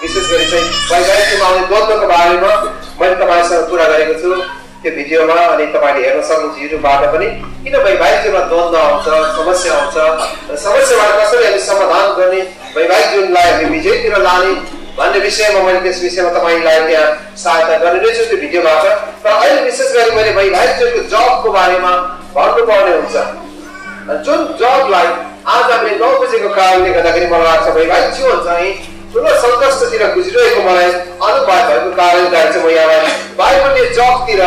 विशेष गरी वैज्ञानिक द्वन्द्वको बारेमा मैले तपाईसँग कुरा गरेको छु त्यो भिडियोमा। अनि तपाईले हेर्न सक्नुहुन्छ युट्युबबाट पनि किन वैवाहिक जीवनमा द्वन्द्व आउँछ, समस्या आउँछ र समस्याबाट कसरी हामी समाधान गर्ने, वैवाहिक जीवनलाई हामी विजयतिर लाने भन्ने विषयमा मैले त्यस विषयमा तपाईलाई त्यहाँ सहायता गरिरहेछु त्यो भिडियोबाट। तर अहिले विशेष गरी मैले वैवाहिक जीवनको जबको बारेमा भन्नुपर्ने हुन्छ, जुन जबलाई आज हामीले नबुझेको कारणले गर्दाखेरि मलाई लाग्छ वैवाहिक जीवन चाहिँ ठुलो सङ्घर्षतिर गुजिरहेको मलाई अनुभव भएको कारणले गर्दा म यहाँलाई बाइबलले जबतिर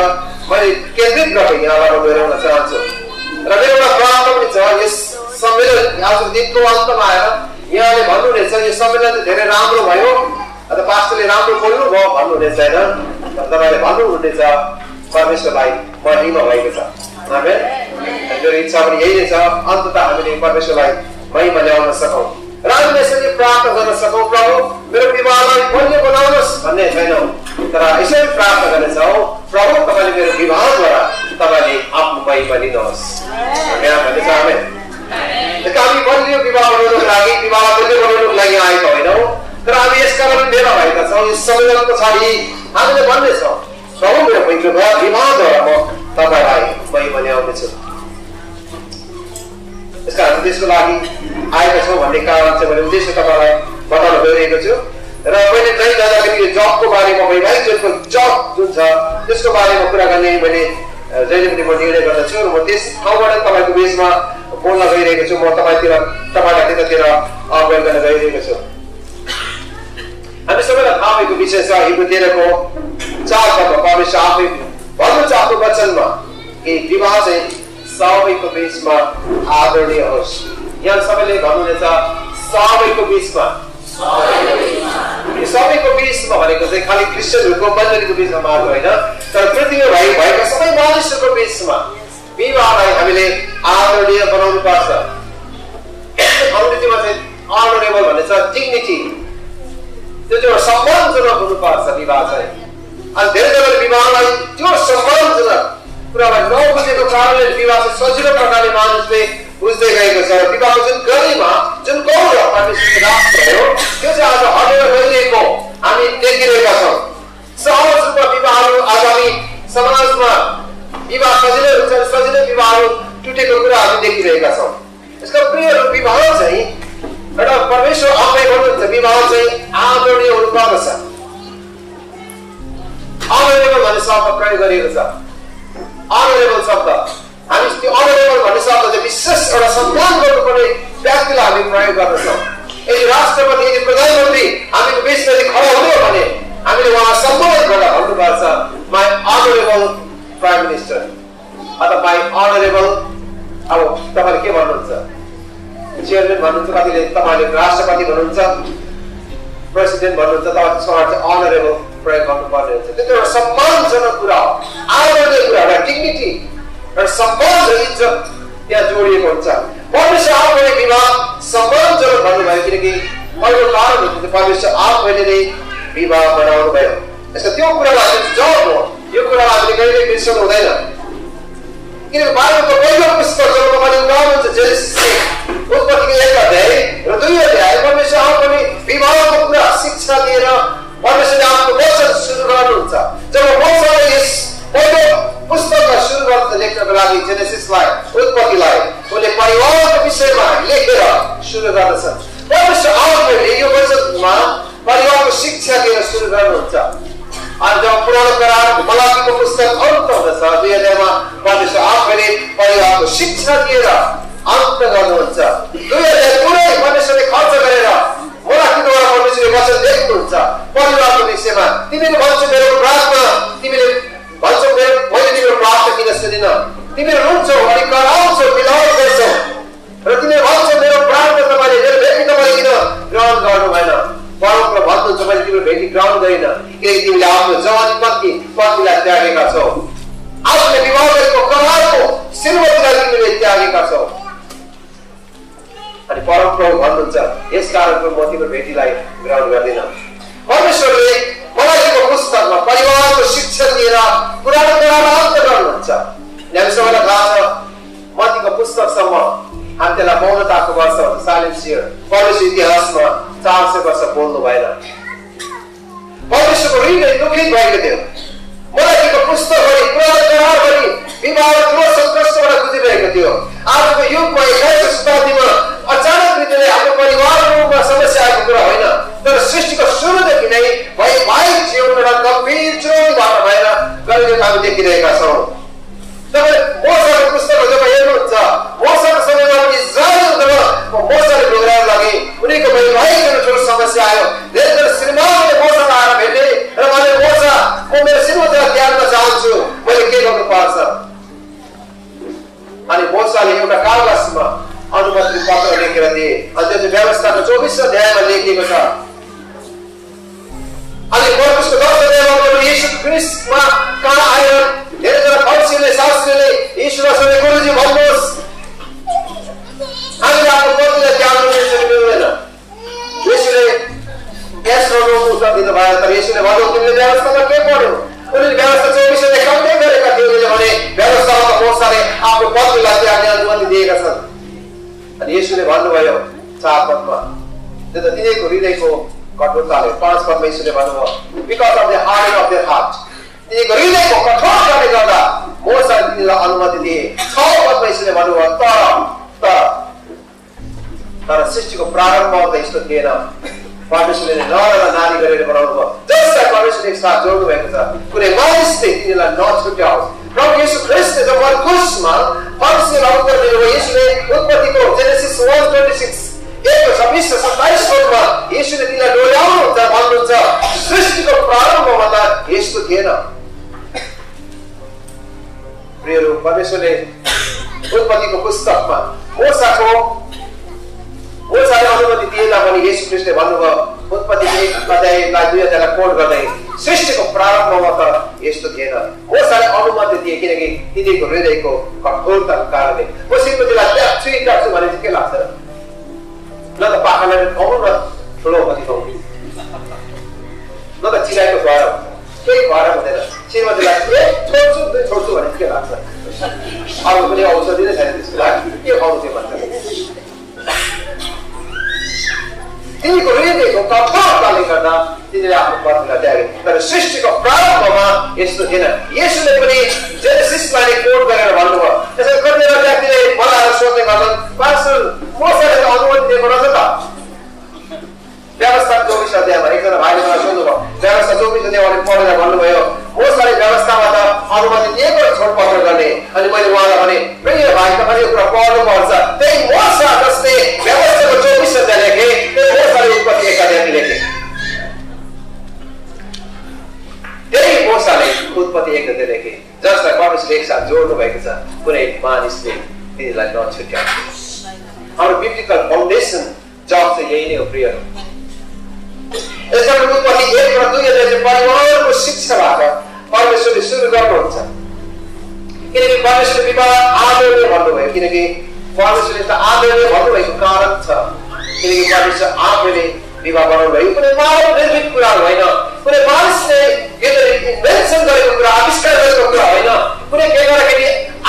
मैले केन्द्रित गरेर यहाँबाट गराउन चाहन्छु। र मेरो प्रार्थना पनि छ यस सम्मेलन आज दिनको अन्तमा आएर यहाँले भन्नुहुनेछ यो सम्मेलन चाहिँ धेरै राम्रो भयो, अन्त पास्टरले राम्रो बोल्नु भयो भन्नुहुनेछ होइन, तपाईँले भन्नुहुनेछ परमेश्वरलाई महिमा भएको छ। मेरो इच्छा पनि यही नै छ अन्तत हामीले परमेश्वरलाई महिमा ल्याउन सकौँ र हामीले यसरी प्रार्थना गर्न सकौँ प्रभु मेरो विवाहलाई बलियो बनाउनुहोस् भन्ने छैनौँ, तर यसरी प्रार्थना गर्नेछौँ प्रभु तपाईँले मेरो विवाहद्वारा तपाईँले आफ्नो महिमा लिनुहोस् भन्ने चाहने। हामी बलियो विवाह बनाउनुको लागि विवाह बलियो बनाउनुको लागि आएका होइनौँ, तर हामी यस कारण बेला भएका छौँ। यस सम्मेलन पछाडि हामीले भन्नेछौँ प्रभु मेरो पहिलो घर विवाहद्वारा म तपाईँलाई महिमा ल्याउनेछु। यसका उद्देश्यको लागि आएका छौँ भन्ने कारण चाहिँ मैले उद्देश्य तपाईँलाई बताउन गइरहेको छु। र मैले नै जाँदाखेरि यो जबको बारेमा वैवाहिक जीवनको जब जुन छ त्यसको बारेमा कुरा गर्ने मैले जहिले पनि म निर्णय गर्दछु र म त्यस ठाउँबाट तपाईँको बेसमा बोल्न गइरहेको छु, म तपाईँलाई त्यतातिर अवगत गर्न गइरहेको छु। हामी सबैलाई थाहा भएको विषय छ हिब्रुको 4 पदमा परमेश्वर आफै भन्नु छ आफ्नो वचनमा कि विवाह चाहिँ सबैको बीचमा आदरणीय होस्। यहाँ सबैले भन्नुहुनेछ सबैको बीचमा। सबैको बीचमा भनेको चाहिँ खालि क्रिस्चियनहरूको मण्डलीको बीचमा मात्र होइन, तर पृथ्वीमा भएका सबै मानिसहरूको बीचमा विवाहलाई हामीले आदरणीय बनाउनु पर्छ। अङ्ग्रेजीमा चाहिँ अनरेबल भनेछ डिग्निटी, त्यो चाहिँ सम्मानजनक हुनुपर्छ विवाह चाहिँ। अनि धेरैजनाले विवाहलाई त्यो सम्मानजनक कुरालाई नबुझेको कारणले विवाह सजिलो प्रकारले मानिसले बुझ्दै गएको छ। विवाह जुन गरिमा जुन गौरव भयो त्यो चाहिँ आज हटेर गइरहेको हामी देखिरहेका छौँ। सहज रूपमा विवाहहरू आज हामी समाजमा विवाह सजिलै हुन्छ, सजिलै विवाहहरू टुटेको कुरा हामी देखिरहेका छौँ। यसको प्रियहरू विवाह चाहिँ एउटा परमेश्वर आफै भन्नुहुन्छ विवाह चाहिँ आदरणीय हुनुपर्दछ। अनरेबल भन्ने शब्द प्रयोग गरिएको छ। अनरेबल शब्द हामी त्यो अनरेबल भन्ने शब्द चाहिँ विशेष एउटा सम्मान गर्नुपर्ने व्यक्तिलाई हामी प्रयोग गर्दछौँ। यदि राष्ट्रपति यदि प्रधानमन्त्री हामीको बिचमा यदि खडा हुनु हो भने हामीले उहाँलाई सम्मान गरेर भन्नुपर्छ माई अनरेबल प्राइम मिनिस्टर अथवा माई अनरेबल, अब तपाईँले के भन्नुहुन्छ, चेयरमेन भन्नुहुन्छ, कतिले तपाईँले राष्ट्रपति भन्नुहुन्छ, प्रेसिडेन्ट भन्नुहुन्छ, तपाईँ त्यसको चाहिँ अनरेबल प्रयोग गर्नुपर्ने हुन्छ। त्यो एउटा सम्मानजनक कुरा हो, आदरणीय कुरा, एउटा डिग्निटी, एउटा सम्मान र इज्जत त्यहाँ जोडिएको हुन्छ। परमेश्वर आफैले विवाह सम्मानजनक भन्नुभयो किनकि पहिलो कारण हुन्छ परमेश्वर आफैले नै विवाह बनाउनु भयो। यसको त्यो कुरालाई जब हो यो कुरालाई हामीले कहिले बिर्सनु हुँदैन किनकि बाइबलको पहिलो पुस्तक हुन्छ उत्पत्तिको 1 अध्याय र 2 अध्याय परमेश्वर आफैले विवाहको कुरा शिक्षा दिएर परमेश्वरले आफ्नो वचन सुरु गर्नुहुन्छ। जब मौसमले यस पहिलो पुस्तकलाई सुरु गर्छ लेख्नको लागि जेनेसिसलाई उत्पत्तिलाई उनले परिवारको विषयमा लेखेर सुरु गर्दछन्। परमेश्वर आफैले यो वचनमा परिवारको शिक्षा दिएर सुरु गर्नुहुन्छ। अनि जब पुरानो करार मलाकीको पुस्तक अन्त हुँदछ 2 अध्यायमा परमेश्वर आफैले परिवारको शिक्षा दिएर अन्त गर्नुहुन्छ। 2 अध्याय पुरै परमेश्वरले खर्च गरेर मलाकीद्वारा परमेश्वरले वचन लेख्नुहुन्छ परिवारको विषयमा। तिमीले भन्छौ मेरो प्रार्थना, तिमीले भन्छौ मेरो मैले तिम्रो प्रार्थना किन सुनिन, तिमीले रुन्छौ अनि कराउँछौ विलाप गर्छौ र तिमीले भन्छौ मेरो प्रार्थना तपाईँले मेरो भेटी तपाईँले किन ग्रहण गर्नु भएन, परमप्रभु भन्नुहुन्छ मैले तिम्रो भेटी ग्रहण गरिन किनकि तिमीले आफ्नो जवानी पत्नीलाई त्यागेका छौ, आफूले विवाह गरेको करारको श्रीमतीलाई तिमीले त्यागेका छौ। अनि परमप्रभु भन्नुहुन्छ यस कारणले म तिम्रो भेटीलाई ग्रहण गर्दिन। परमेश्वरले मलाकीको पुस्तकमा परिवारको शिक्षा दिएर पुरानो करारलाई अन्त गर्नुहुन्छ। हामी सबैलाई थाहा छ मत्तीको पुस्तकसम्म हामी त्यसलाई मौनताको वर्ष साइलेन्स इयर, परमेश्वर इतिहासमा 400 वर्ष बोल्नु भएन। पौरुष बड़ी नहीं दुखी भाग लेते हो मरा जी का पुस्तक बड़ी पुराना करार बड़ी विवाह रोज संघर्ष वाला गुजर रहे करते हो आज को युग में ऐसे सुधारी में अचानक बिजली आपके परिवार लोगों का समस्या आपको पूरा होई ना तो सृष्टि का शुरू तक ही नहीं भाई भाई जीवन में रंग गंभीर चोरी बात भाई ना कल ये काम देखी रहेगा सब तब बहुत सारे पुस्तक जब ये लोग जा बहुत सारे समय में इज़ाल दबा बहुत सारे प्रोग्राम लगे उन्हीं को भाई भाई के चोर समस्या आयो लेकिन सिनेमा में बहुत सारा आ रहा है हमारे बहुत सा को मेरे सिनेमा तक ध्यान में जाऊँ चु मेरे के लोग पास है अरे बहुत सारे ये उनका काल वास्मा अनुमति पात्र लेकर दिए अजय जो व्यवस्था को 24 अध्याय में लेके बता अरे बहुत पुस्तक दर्शन यीशु क्रिस्ट मां का आया धेरै जरा फौसीले सासले ईश्वरसँग गुरुजी भन्नुहोस् हामी आफ्नो पतिले त्याग गर्ने छैनौँ यसले यसको उत्तर दिनु भयो तर यसले भन्यो तिमीले व्यवस्थामा के पढ्यौ उनीले व्यवस्था 24 ले कम्प्ले गरेका थियो भने व्यवस्थामा त बहुत सारे आफ्नो पतिलाई त्याग गर्ने दिएका छन् अनि यसले भन्नुभयो चार पदमा त्यो त तिनीको हृदयको कठोरताले पाँच पदमा यसले भन्नुभयो because of the hardening of their heart ये गरीबे को कठोर करने का था, बहुत सारे दिन लाल अनुमति दिए, छह बात में इसने मालूम है, तारा सिस्टी को प्रारंभ होता है इसको देना, पार्टिशन ने नौरा नारी करेंगे बराबर हुआ, दस साल पार्टिशन एक साथ जोड़ में करता, पूरे माइस से दिन लाल नॉट रुकिया हो, प्रभु यीशु क्रिस्ट ने जब हमारे कुछ माल, हम से लाल कर दिया वो यीशु ने उत्पत्ति को जेनेसिस 1:26 एक समीक्षा सताइस होगा यीशु ने दिला डोलाओं होता है मालूम होता है सृष्टि का प्रारंभ होता है यीशु के ना प्रिय लोग परमेश्वर ने उत्पत्ति को पुस्तक में वो सारे अनुमति दिए ना बनी यीशु क्रिस्ट ने मालूम है उत्पत्ति के अध्याय का दूसरा जला कोड कर दे सृष्टि को प्रारंभ होता है यीशु के ना वो सारे अनुमति दिए कि नहीं तिने को हृदय को कठोर तंकार दे वो सिर्फ दिलाते अच्छी इच्छा से माने के लाते ना तो पाखला में कौन ना छोड़ो पति हो ना तो चिराई को बाहर कोई बाहर मत देना चिराई मत लाते छोड़ दो माने के लाते अब मुझे अवसर देने चाहिए इसके लायक ये और उसे मत तीन को रीति को काफार काले करना तीन आपको बात मिला जाएगी पर सृष्टि का प्रारंभ हुआ यीशु जी ने अपनी जेनेसिस माने कोड वगैरह मालूम हुआ जैसे करने वाले आपने बड़ा रसोई के कारण पार्सल बहुत सारे अनुमति दे बना सकता व्यवस्था जो भी शादी हमारी एक तरह भाई बना शुरू हुआ व्यवस्था जो भी शादी हमारी पौड़े ने मालूम हुआ बहुत सारे व्यवस्था वाला अनुमति एक बार छोड़ पात्र करने अनुमति वाला हमारे प्रिय भाई का हमारे ऊपर पौड़ों को आंसर ते बहुत सारे दस्ते व्यवस्था को जो भी शादी लेके उत्पत्ति एकादश लेके तेरी बहुत सारे उत्पत्ति एकादश लेके जस्ट लाइक वापस लेके साथ जोड़ दो भाई के साथ पूरे मान इसलिए तेरी लाइफ नॉट छुट्टियाँ और बिब्लिकल फाउंडेशन जॉब से यही नहीं उपयोग ऐसा उत्पत्ति एक प्रत्येक जैसे परिवार को शिक्षा आता परमेश्वर की शुरू करना होता कि नहीं परमेश्वर विवाह आदर में भर दो है कि नहीं परमेश्वर इतना आदर में भर दो है कारण था किसी के पास आप मेरे विवाह बनाओ भाई उन्हें मारो निर्मित करा भाई ना उन्हें मार्स ने ये तो इन्वेंशन करे करा आविष्कार करे भाई ना उन्हें क्या करा कि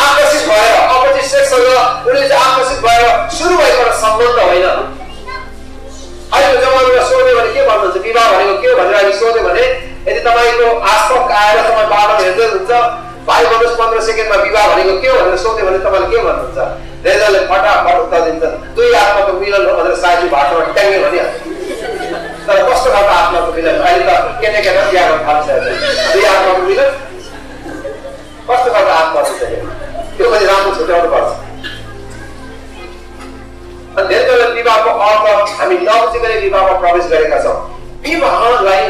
आकर्षित भाई ऑपोजिट सेक्स होगा उन्हें जो आकर्षित भाई शुरू भाई पर संबंध भाई ना आज जमाने में सोने वाले क्या बात है विवाह वाले को क्यों भजरा जी सोने वाले यदि तुम्हारे को आसपास आया तो तुम्हारे बाहर में रहते हो तो 5-15 सेकंड में विवाह वाले को क्यों भजरा सोने वाले तुम्हारे क्यों बनता है रेजल फटाफट उठा देता तो ये आत्मा को मिलन अदर साजी बाटो टंगे भनिया तर कष्ट बाटा आत्मा को मिलन अहिले त केने केना बिहा गर्न थाल्छ यो आत्मा को मिलन कष्ट बाटा आत्मा हुन्छ त्यो पनि राम्रो छुट्याउनु पर्छ अनि धेरैले विवाहको अर्थ हामी नबुझेर विवाहमा प्रवेश गरेका छौं विवाहलाई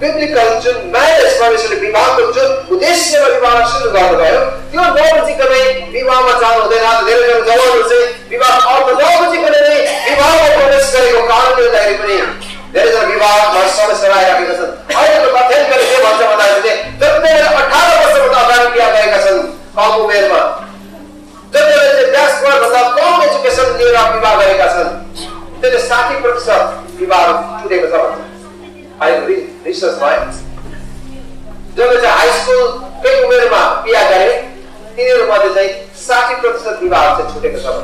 बिब्लिकल जुन म्यारेज परमेश्वरले विवाहको जुन उद्देश्यमा विवाह सुरु गर्नुभयो त्यो नबुझिकनै विवाहमा जानु हुँदैन धेरैजना जवानहरू चाहिँ विवाह अर्थ नबुझिकनै नै विवाहमा प्रवेश गरेको कारणले धेरै पनि धेरैजना विवाहमा समस्या आइरहेका छन् अहिलेको अध्ययन गरेर के भन्छ भन्दाखेरि जतिले 18 वर्षभन्दा अगाडि बिहा गरेका छन् कम उमेरमा जतिले चाहिँ ब्याचलरभन्दा कम एजुकेसन लिएर विवाह गरेका छन् त्यसले 60% विवाह छुटेको छ आई रिसर्च माइंड्स जब जब हाई स्कूल के उम्र में पिया करे तीन उम्र में जाए 60% विवाह से छूटे का सब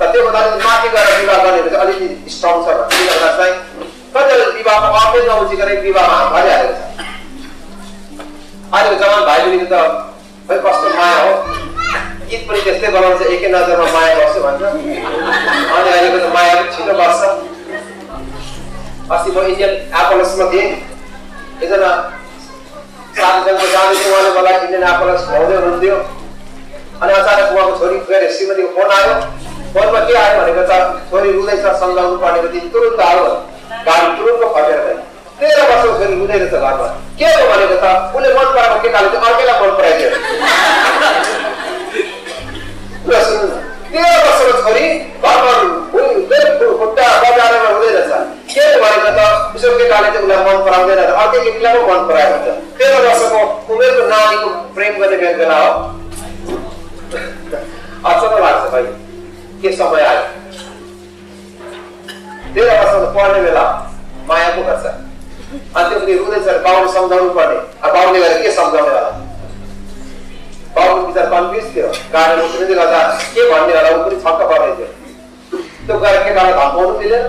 तब तो बता दें माफी का विवाह करने में तो अलग ही स्ट्रॉन्ग सब ठीक है ना साइन fajal imam hafiz na usi kare imam bhaja acha aaj jawan bhai ni ta bhai kasto maya ho git pani teste balan cha ekai nazar ma maya barse bhancha ani aile ko maya chilo barse asi bhai Indian Apples ma de ezana sanjang ma jani ko wale bala Indian Apples bhaule hunthyo अनि अचानक उहाँको छोरी गएर श्रीमती phone आयो फोनमा के आयो भनेको त छोरी रुँदैछ सम्झाउनु पर्ने बित्तिकै तुरुन्त आयो गाडी तुरुन्त फटेर गयो 13 वर्षको छोरी रुँदैछ घरमा के हो भनेको त उले मन पराएको के काले अर्केला मन पराइदियो लसन 13 वर्षको छोरी घरमा रुँदैछ खुट्टा बजारेर रुँदैछ के भनेको त बिचको के काले उले मन पराउँदैन अर्के किलाको मन पराएको हुन्छ 13 वर्षको उमेरको नानीको प्रेम गर्ने व्यञ्जना हो अचम्म लाग्छ भाइ के समय आयो 13 वर्षको पढ्ने बेला मायाको गर्छ अन्त्यले रुँदैछ बाउले सम्झाउनु पर्ने अब बाउले गएर के सम्झाउने होला बाउको विचार कन्फ्युज थियो गाडीमा उक्रिँदै गर्दा के भन्ने होला उ पनि छक्क परेको थियो त्यो गएर के गाडा धपाउनु दिएन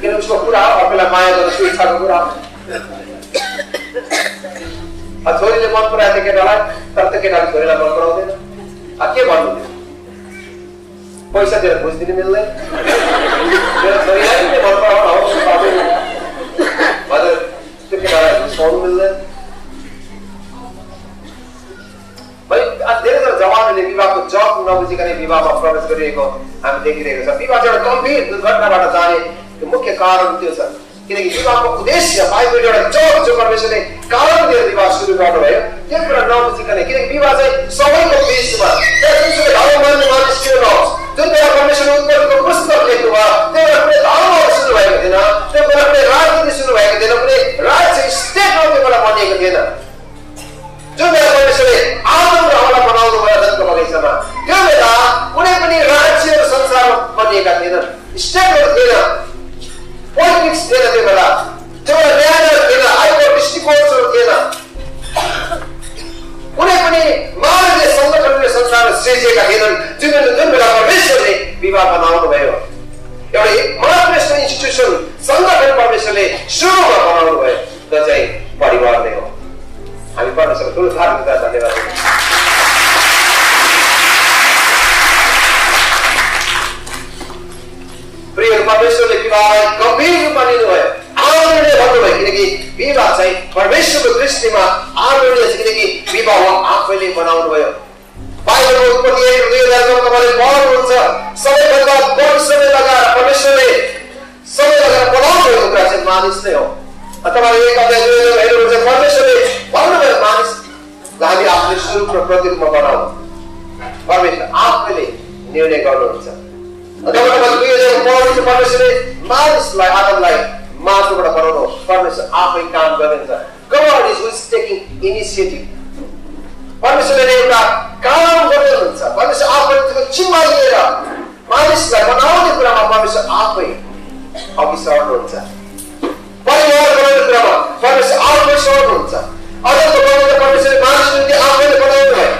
किन उसको कुरा हो अफेला माया गर्ने इच्छाको कुरा हो छोरीले मन पराएको केटालाई तर त्यो केटाले छोरीलाई मन पराउँदैन के भन्नु पैसा दिएर खोज दिनु मिल्दैन जवानले विवाहको जग नबुझिकन विवाहमा प्रवेश गरिएको हामी देखिरहेको छ। विवाह एउटा गम्भीर दुर्घटनाबाट जाने मुख्य कारण त्यो छ किनकि विवाहको उद्देश्य बाइबल एउटा जग जो परमेश्वरले कारण दिएर विवाह सुरु गर्नुभयो त्यो कुरा नबुझिकन किनकि विवाह चाहिँ सबैको बेसमा त्यसैले धर्म मान्ने मानिस थियो न जुन बेला परमेश्वरले उत्पत्तिको पुस्तक लेख्नु भयो त्यो बेला धर्म सुरु भएको थिएन त्यो बेला कुनै राजनीति सुरु भएको थिएन कुनै राज्य स्टेट त्यो बेला बनिएको थिएन जुन बेला परमेश्वरले आदम र हव्वालाई बनाउनु भयो जनको बगैँचामा त्यो बेला कुनै पनि राज्यहरू संसारमा बनिएका थिएनन् स्टेटहरू थिएनन् पोलिटिक्स थिएन त्यो बेला त्यो न्यायालय थिएन हाइकोर्ट डिस्ट्रिक्ट कोर्टहरू थिएन कुनै पनि मानवीय सङ्गठनले संसारमा सृजिएका थिएनन् जुन बेला परमेश्वरले विवाह बनाउनु भयो एउटा एकमात्र इन्स्टिट्युसन सङ्गठन परमेश्वरले सुरुमा बनाउनु भयो जो चाहिँ परिवार नै हो। हामी परमेश्वरको ठुलो धार्मिकता धन्यवाद प्रिय परमेश्वरले विवाहलाई गम्भीर रूपमा लिनुभयो आदरणले भन्नुभयो किनकि विवाह चाहिँ परमेश्वरको दृष्टिमा आदरणीय छ किनकि विवाह आफैले बनाउनु भयो बाइबलको उत्पत्ति 2000 तपाईँले पढ्नुहुन्छ सबैभन्दा बढी समय लगाएर परमेश्वरले समय लगाएर बनाउनु भएको कुरा चाहिँ मानिस नै हो। तपाईँले एक अध्याय 2000 हेर्नुहुन्छ परमेश्वरले भन्नुभयो मानिसलाई हामी आफ्नो स्वरूप र प्रतिरूपमा बनाऊ परमेश्वर आफैले निर्णय गर्नुहुन्छ। तपाईँले 2000 पढ्नुहुन्छ परमेश्वरले मानिसलाई आदमलाई माटोबाट बनाउनु परमेश्वर आफै काम गर्नुहुन्छ। God is taking initiative परमेश्वरले एउटा काम गर्नुहुन्छ परमेश्वर आफैले त्यो जिम्मा लिएर मानिसलाई बनाउने कुरामा परमेश्वर आफै अघि सर्नुहुन्छ परिवार बनाउने कुरामा परमेश्वर आफै सर्नुहुन्छ अरूको बनाउने परमेश्वरले मानिसले आफैले बनाउनु भयो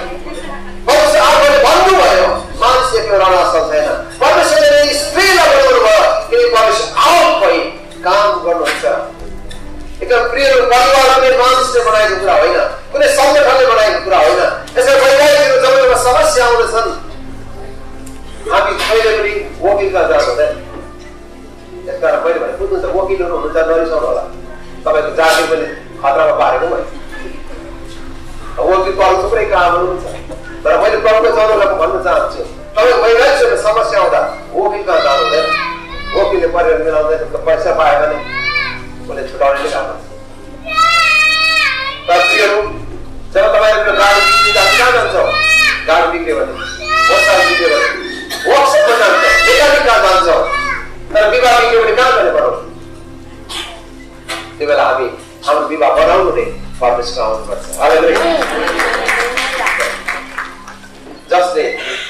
परमेश्वर आफैले भन्नुभयो मानिस एक्लो रहन सक्दैन परमेश्वरले स्त्रीलाई बनाउनु भयो किनकि परमेश्वर आफै काम गर्नुहुन्छ। एकदम प्रिय परिवारले मानिसले बनाएको कुरा होइन कुनै सङ्गठनले बनाएको कुरा होइन यसरी भइरहेको जमानामा समस्या आउँछन् हामी कहिले पनि वकिल कहाँ जानु हुँदैन त्यसकारण मैले भने बुझ्नुहुन्छ वकिलहरू हुनुहुन्छ नरिसाउनु होला तपाईँको जाति पनि खतरामा पारेको भयो वकिलको अरू थुप्रै कामहरू हुन्छ तर मैले प्रमुख जनतालाई भन्न चाहन्छु तपाईँको वैवाहिक समस्या आउँदा वकिल कहाँ जानु हुँदैन वकिलले परिवार मिलाउँदैन पैसा पायो भने उसले छुट्याउने काम गर्छ। साथीहरू जब तपाईहरुको गाडी बिग्रिँदा कहाँ जान्छ गाडी बिग्रियो भने वर्षा बिग्रियो भने वर्कसपमा जान्छ एकाधिक कहाँ जान्छ तर विवाह बिग्रियो भने कहाँ जाने पर्छ त्यो बेला हामी हाम्रो विवाह बनाउनु नै परमेश्वर आउनुपर्छ। हालेलुया जसले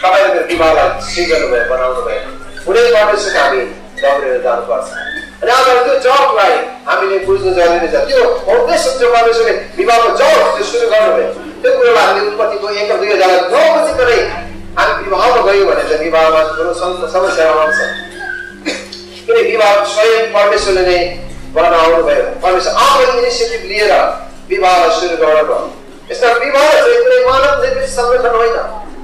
तपाईहरुको विवाहलाई स्वीकार्नु भयो बनाउनु भयो कुनै परमेश्वरको हामी दौडेर जानुपर्छ र अब त्यो जबलाई हामीले बुझ्नु जरुरी छ। त्यो उद्देश्य जो परमेश्वरले विवाहको जब सुरु गर्नुभयो त्यो कुरालाई हामीले उत्पत्तिको 1 र 2009 पछि पनि हामी विवाहमा गयौँ भने चाहिँ विवाहमा ठुलो समस्या आउँछ किनकि विवाह स्वयं परमेश्वरले नै बनाउनु भयो परमेश्वर आफैले इनिसिएटिभ लिएर विवाह सुरु गर्नुभयो। यसका विवाह चाहिँ कुनै मानव निर्मित संरचना होइन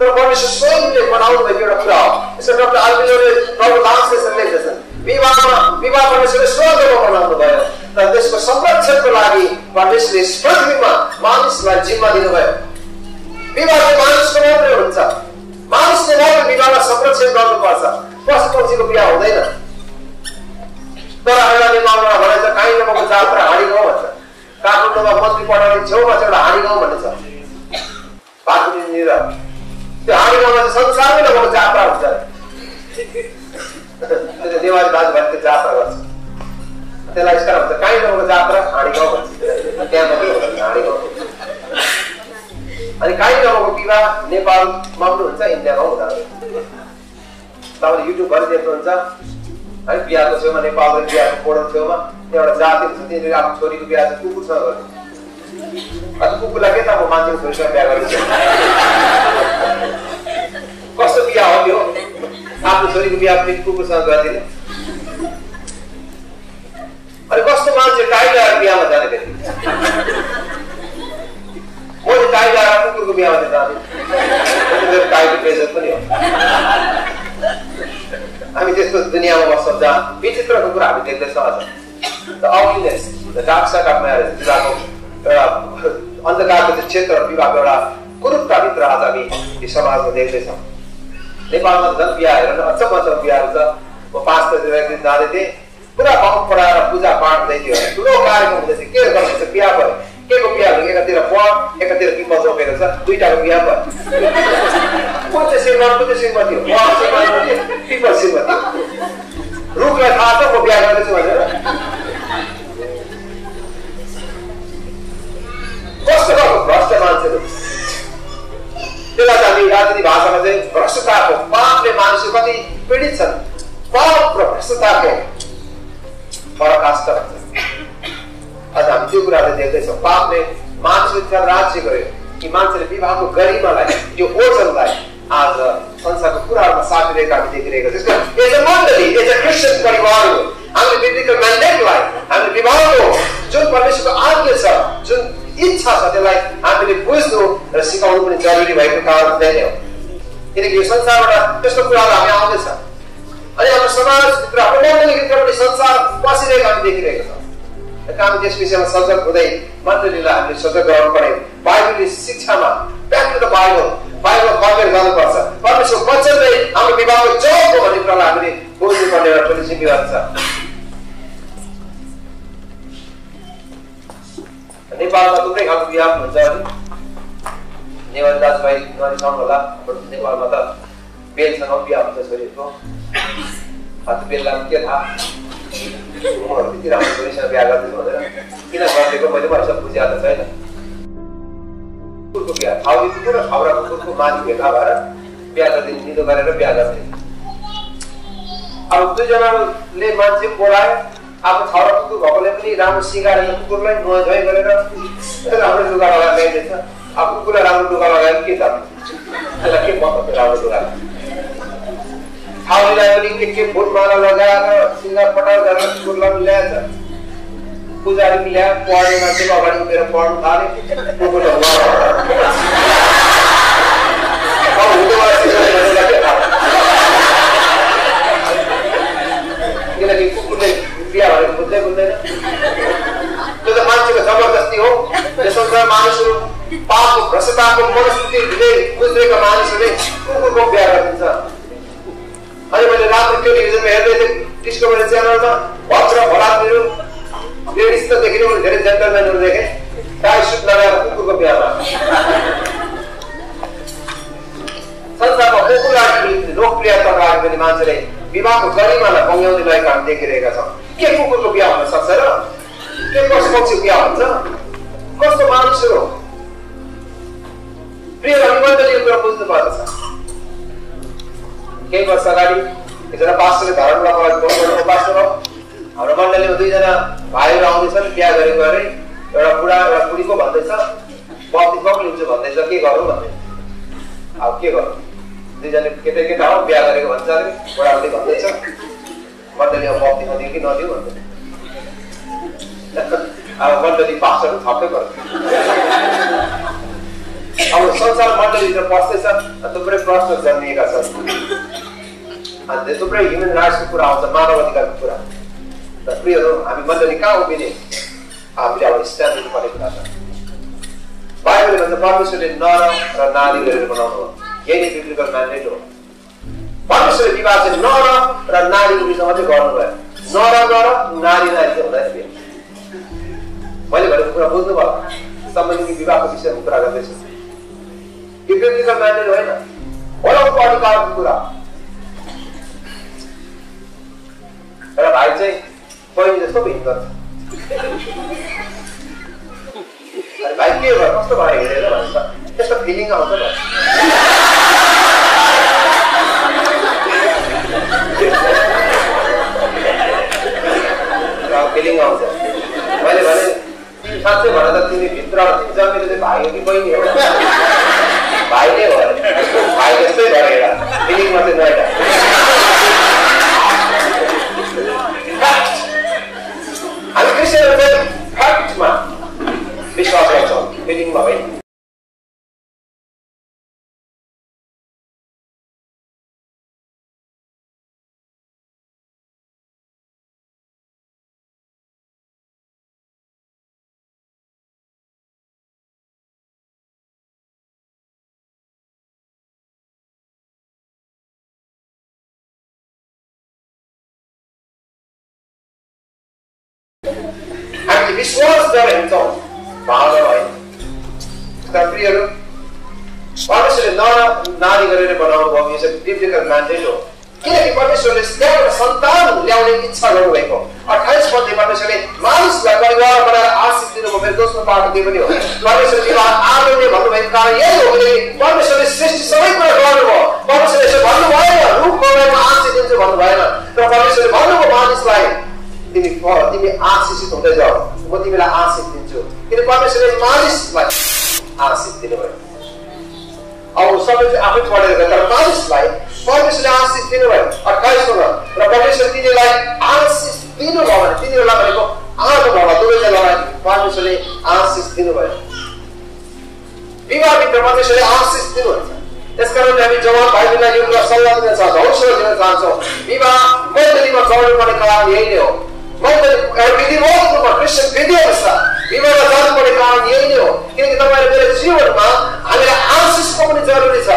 तर परमेश्वर स्वयंले बनाउनु भएको एउटा कुरा हो। यसको डॉक्टर आल्बिनोले प्रभु दासले सल्लेख गर्छन् विवाहमा विवाह परमेश्वरले स्वयंले बनाउनु भयो तर त्यसको संरक्षणको लागि परमेश्वरले पृथ्वीमा मानिसलाई जिम्मा दिनुभयो। विवाह मानिसको मात्रै हुन्छ मानिसले मात्र विवाहलाई संरक्षण गर्नुपर्छ पशुपक्षीको बिहा हुँदैन। तर अहिले मामला भनेको काइनोको जात्रा हाडी गाउँ भन्छ काठमाडौँमा मन्त्री पढाउने छेउमा एउटा हाडी गाउँ भन्ने छ बाटुनिर त्यो हाडी गाउँमा संसारमै लगभग जात्रा हुन्छ त्यो देवाज बाजभरको जात्रा गर्छ त्यसलाई स्टार भन्छ काइनोको जात्रा हाडी गाउँ भन्छ त्यहाँ पनि हाडी गाउँ अनि काइनोको विवाह नेपालमा पनि हुन्छ इन्डियामा हुन्छ तब युट्युब भरि देख्नुहुन्छ अनि बिहाको छेउमा नेपालको बिहाको बोर्डर छेउमा एउटा जाति छ तिनीहरू आफ्नो छोरीको बिहा चाहिँ कुकुरसँग गर्छ अनि कुकुरलाई के त म मान्छेको छोरीसँग बिहा गर्छु कस्तो बिहा हो यो आफ्नो छोरीको बिहा पनि कुकुरसँग गर्दिने अनि कस्तो मान्छे टाइगर बिहामा जाने फेरि म त टाइगर कुकुरको बिहामा त जाने टाइगर प्रेजर पनि हो। हामी त्यस्तो दुनियामा बस्छौँ जहाँ विचित्रको कुरा हामी देख्दैछौँ आज the ugliness the dark side of marriage विवाहको एउटा अन्धकारको त्यो क्षेत्र विवाहको एउटा कुरूपताभित्र आज हामी यो समाजमा देख्दैछौँ। नेपालमा झन् बिहा हेर अचम्म अचम्म बिहा हुन्छ। म 5 बजे एक दिन जाँदै थिएँ पुरा गाउँ पढाएर पूजा पाठ हुँदै थियो ठुलो कार्यक्रम हुँदै थियो के गर्दैछ बिहा भयो के को बिहा भयो एकातिर पढ एकातिर किम्बल रोपेको छ दुईटाको बिहा भयो कुनै सेवाको कुनै सेवा थियो वास्तै मान्छे पिपल सेवा थियो रुखलाई थाहा छ म बिहा गर्दैछु भनेर कस्तो खालको भ्रष्ट मान्छेहरू त्यसलाई हामी राजनीति भाषामा चाहिँ भ्रष्टताको पापले मानिसहरू कति पीडित छन् पाप र भ्रष्टताको पराकाष्ठ भन्छ। आज हामी त्यो कुराहरू देख्दैछौँ पापले मानिसहरू राज्य गर्यो कि मान्छेले विवाहको गरिमालाई त्यो ओझनलाई आज संसारको कुराहरुमा साटिरहेको हामी देखिरहेको छ। त्यसको एज अ मण्डली एज अ क्रिस्चियन परिवार हामीले बिब्लिकल म्यान्डेटलाई हामीले विवाहको जुन परमेश्वरको आज्ञा छ जुन इच्छा छ त्यसलाई हामीले बुझ्नु र सिकाउनु पनि जरुरी भएको कारण हुँदैन हो किनकि यो संसारबाट त्यस्तो कुराहरू हामी आउँदैछ अनि हाम्रो समाजभित्र मण्डलीभित्र पनि संसार पसिरहेको हामी देखिरहेको छौँ। काम त्यस विषयमा सजग हुँदै मण्डलीलाई हामीले सजग गराउनु पर्यो। बाइबलले शिक्षामा back to the Bible Bible cover गर्नुपर्छ परमेश्वर वचनले हाम्रो विवाहको जवाब भन्ने कुरालाई हामीले बुझ्नुपर्ने एउटा ठुलो जिम्मेवारी छ। नेपालमा थुप्रै खालको विवाह हुन्छ नेपाली दाजुभाइ गर्छौँ होला नेपालमा त बेलसँग बिहा हुन्छ छोरीहरूको हात बेललाई के थाहा म त्यति राम्रो छोरीसँग बिहा गर्दैछु भनेर किन गरिदिएको मैले भन्छ बुझ्या त छैन कुकुरको बिहा खाउरी कुकुर र खाउरा कुकुरको माथि भेटा भएर बिहा गरिदिने निदो गरेर बिहा गरिदिने। अब दुईजनाले मान्छे बोलायो आफ्नो छाउरा कुकुर भएकोले पनि राम्रो सिँगारेर कुकुरलाई नुहाइ धुवाइ गरेर राम्रो लुगा लगाएर ल्याइदिन्छ। अब कुकुरलाई राम्रो लुगा लगाएर के त त्यसलाई के मतलब राम्रो लुगा खाउरीलाई पनि के फुटमाला लगाएर सिँगार पटार गरेर कुकुरलाई पनि ल्याएछ पुजारी मिल्या पढ्ने मान्छेको अगाडि उभिएर पढ्नु थाले किनकि कुकुरले बिहा भनेर बुझ्दै बुझ्दैन त्यो त मान्छेको जबरजस्ती हो। संसार मानिसहरू पापको भ्रष्टताको मनस्थितिले गुज्रेका मानिसहरूले कुकुरको बिहा गरिदिन्छ। अनि मैले राति टेलिभिजनमा हेर्दै थिएँ डिस्कभरी च्यानलमा भद्र भलात्मीहरू लेडिज त देख्ने मैले धेरै जेन्टलम्यानहरू देखेँ टाई सुट लगाएर कुकुरको बिहामा संसारमा कुकुर लोकप्रिय प्रकार गर्ने मान्छेले विवाहको गरिमालाई बङ्ग्याउँदै लगेको हामी देखिरहेका छौँ। के कुकुरको बिहा हुन सक्छ र के पशुपक्षीको बिहा हुन्छ कस्तो मानिसहरू हो प्रिय हरिमण्डलीको कुरा बुझ्नु पर्दछ। केही वर्ष अगाडि एकजना पास्टरले धर्मलाई मलाई फोन गर्नु पास्टर हो हाम्रो मण्डलीमा दुईजना भाइहरू आउँदैछन् बिहा गरेको अरे एउटा बुढा एउटा बुढीको भन्दैछ बक्तिसमा लिन्छु भन्दैछ के गरौँ भन्दै अब के गरौँ दुईजना केटा केटा हो बिहा गरेको भन्छ अरे बुढाबुढी भन्दैछ मण्डलीमा बक्तिमा दियो कि नदियो भन्दै मण्डली पास्टर थप्दै गर्छ। अब संसार मण्डलीभित्र बस्दैछ थुप्रै प्रश्न जन्मिएका छन्, अनि थुप्रै ह्युमन राइट्सको कुरा आउँछ, मानव अधिकारको कुरा। र प्रियहरू, हामी मण्डली कहाँ उभिने? हामीले अब स्ट्यान्ड लिनुपर्ने कुरा छ। बाइबलले भन्छ परमेश्वरले नर र नारी गरेर बनाउनु हो, यही नै बिब्लिकल म्यान्डेट हो। परमेश्वरले विवाह चाहिँ नर र नारीको बिचमा मात्रै गर्नुभयो, नर नर नारी नारी चाहिँ हुँदैन। मैले भनेको कुरा बुझ्नुभयो? सम्बन्धी विवाहको विषयमा कुरा गर्दैछु। यो व्यक्तिगत म्यान्डेट होइन, वडाको अधिकारको कुरा। र भाइ चाहिँ बहिनी जस्तो भिन गर्छ, अरे भाइ के भयो, कस्तो भएर हेरेर भन्छ, त्यस्तो फिलिङ आउँछ भन्छ। फिलिङ आउँछ। मैले भने साँच्चै भन त तिमी भित्र जन्मेको चाहिँ भाइ हो कि बहिनी हो? भाइ नै हो, भाइ जस्तै भएर हेर, फिलिङमा चाहिँ नहेर। हामी क्रिस्चियनहरुले फ्याक्टमा विश्वास गर्छौं, फिलिङमा होइन। हामी विश्वास गरेर हिँड्छौँ, भावना होइन। तर प्रियहरू, परमेश्वरले नर नारी गरेर बनाउनु भयो, यो चाहिँ बिब्लिकल म्यान्डेट हो। किनकि परमेश्वरले त्यहाँबाट सन्तान ल्याउने इच्छा गर्नुभएको। 28 पदले परमेश्वरले मानिसलाई परिवार बनाएर आशीष दिनुभयो। मेरो दोस्रो पाठ त्यो पनि हो। परमेश्वरले विवाह आगमनले भन्नुभएको कारण यही हो कि परमेश्वरले सृष्टि सबै कुरा गर्नुभयो। परमेश्वरले यसो भन्नुभएन रुख बगानमा आशीष दिन्छु भन्नु भएन, तर परमेश्वरले भन्नुभयो मानिसलाई तिमी आशीषित हुँदै जाऊ, म तिमीलाई आशीष दिन्छु। किन परमेश्वरले मानिसलाई आशीष दिनुभयो। अब सबै आफै पढेर गयो, तर मानिसलाई परमेश्वरले आशीष दिनुभयो। 28 पदमा र परमेश्वर तिनीहरूलाई आशीष दिनुभयो भने तिनीहरूलाई भनेको आगो भयो, दुवैजनालाई परमेश्वरले आशीष दिनुभयो। विवाहभित्र परमेश्वरले आशीष दिनुहुन्छ। त्यसकारण हामी जवान भाइबेनलाई यो कुरा सल्लाह दिन चाहन्छौँ, विवाह मण्डलीमा गर्नुपर्ने कारण यही नै हो। विधि क्रिस्चियन विधि अनुसार विवाहमा जानुपर्ने कारण यही नै हो। किनकि तपाईँहरू मेरो जीवनमा हामीलाई आशिषको पनि जरुरी छ।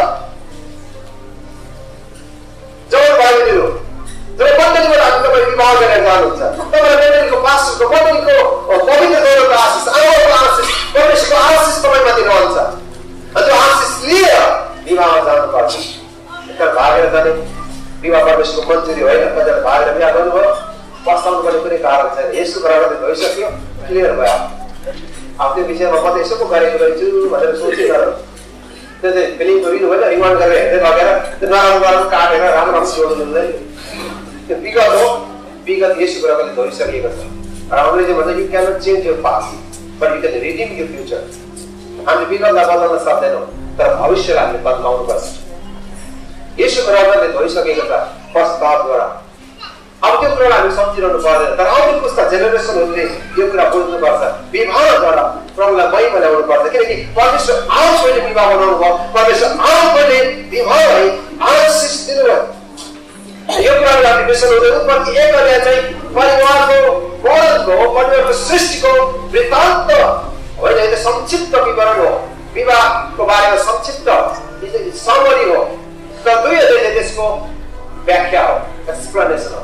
जब भाइबेनहरू जब मण्डलीबाट हामी तपाईँ विवाह गरेर जानुहुन्छ, तपाईँलाई मण्डलीको पास्टरको मण्डलीको पवित्र दौरको आशिष, आमाको आशिष, परमेश्वरको आशिष तपाईँमाथि रहन्छ। जो आशिष लिएर विवाहमा जानुपर्छ। तर भागेर जाने विवाह परमेश्वरको मन्जुरी होइन। कतिजना भागेर विवाह गर्नुभयो, पस्ताउनु पर्ने कुनै कारण छैन। यसो गरेर भइसक्यो, क्लियर भयो। आफ्नो विषयमा म त यसो पो गरेको रहेछु भनेर सोचेर त्यो चाहिँ फिलिङ गरिनु भएन। रिमान्ड गरेर हेर्दै लगेर त्यो नराम्रो नराम्रो काटेर राम्रो राम्रो सिकाउनु हुँदैन। त्यो विगत हो, विगत यसो कुरा पनि भइसकेको छ। र अङ्ग्रेजी भन्छ you can not change your past but you can redeem your future. हामीले विगतलाई बदल्न सक्दैनौँ, तर भविष्यलाई हामीले बदलाउनुपर्छ। यसो कुरा पनि भइसकेको छ पश्चातापद्वारा। अब त्यो कुरालाई हामी सम्झिरहनु पर्दैन, तर आउने पुस्ता जेनेरेसनहरूले यो कुरा बुझ्नुपर्छ। विवाहद्वारा प्रभुलाई महिमा ल्याउनु पर्छ। किनकि परमेश्वर आफैले विवाह बनाउनु भयो, परमेश्वर आफैले विवाहलाई आशीष दिनुभयो। यो कुरालाई हामी विश्वास गर्दै उत्पत्ति 1 अध्याय चाहिँ परिवारको वर्णनको, परिवारको सृष्टिको वृत्तान्त होइन, यो संक्षिप्त विवरण हो। विवाहको बारेमा संक्षिप्त समरी हो, तर 2 अध्याय त्यसको व्याख्या हो, एक्सप्लेनेसन हो।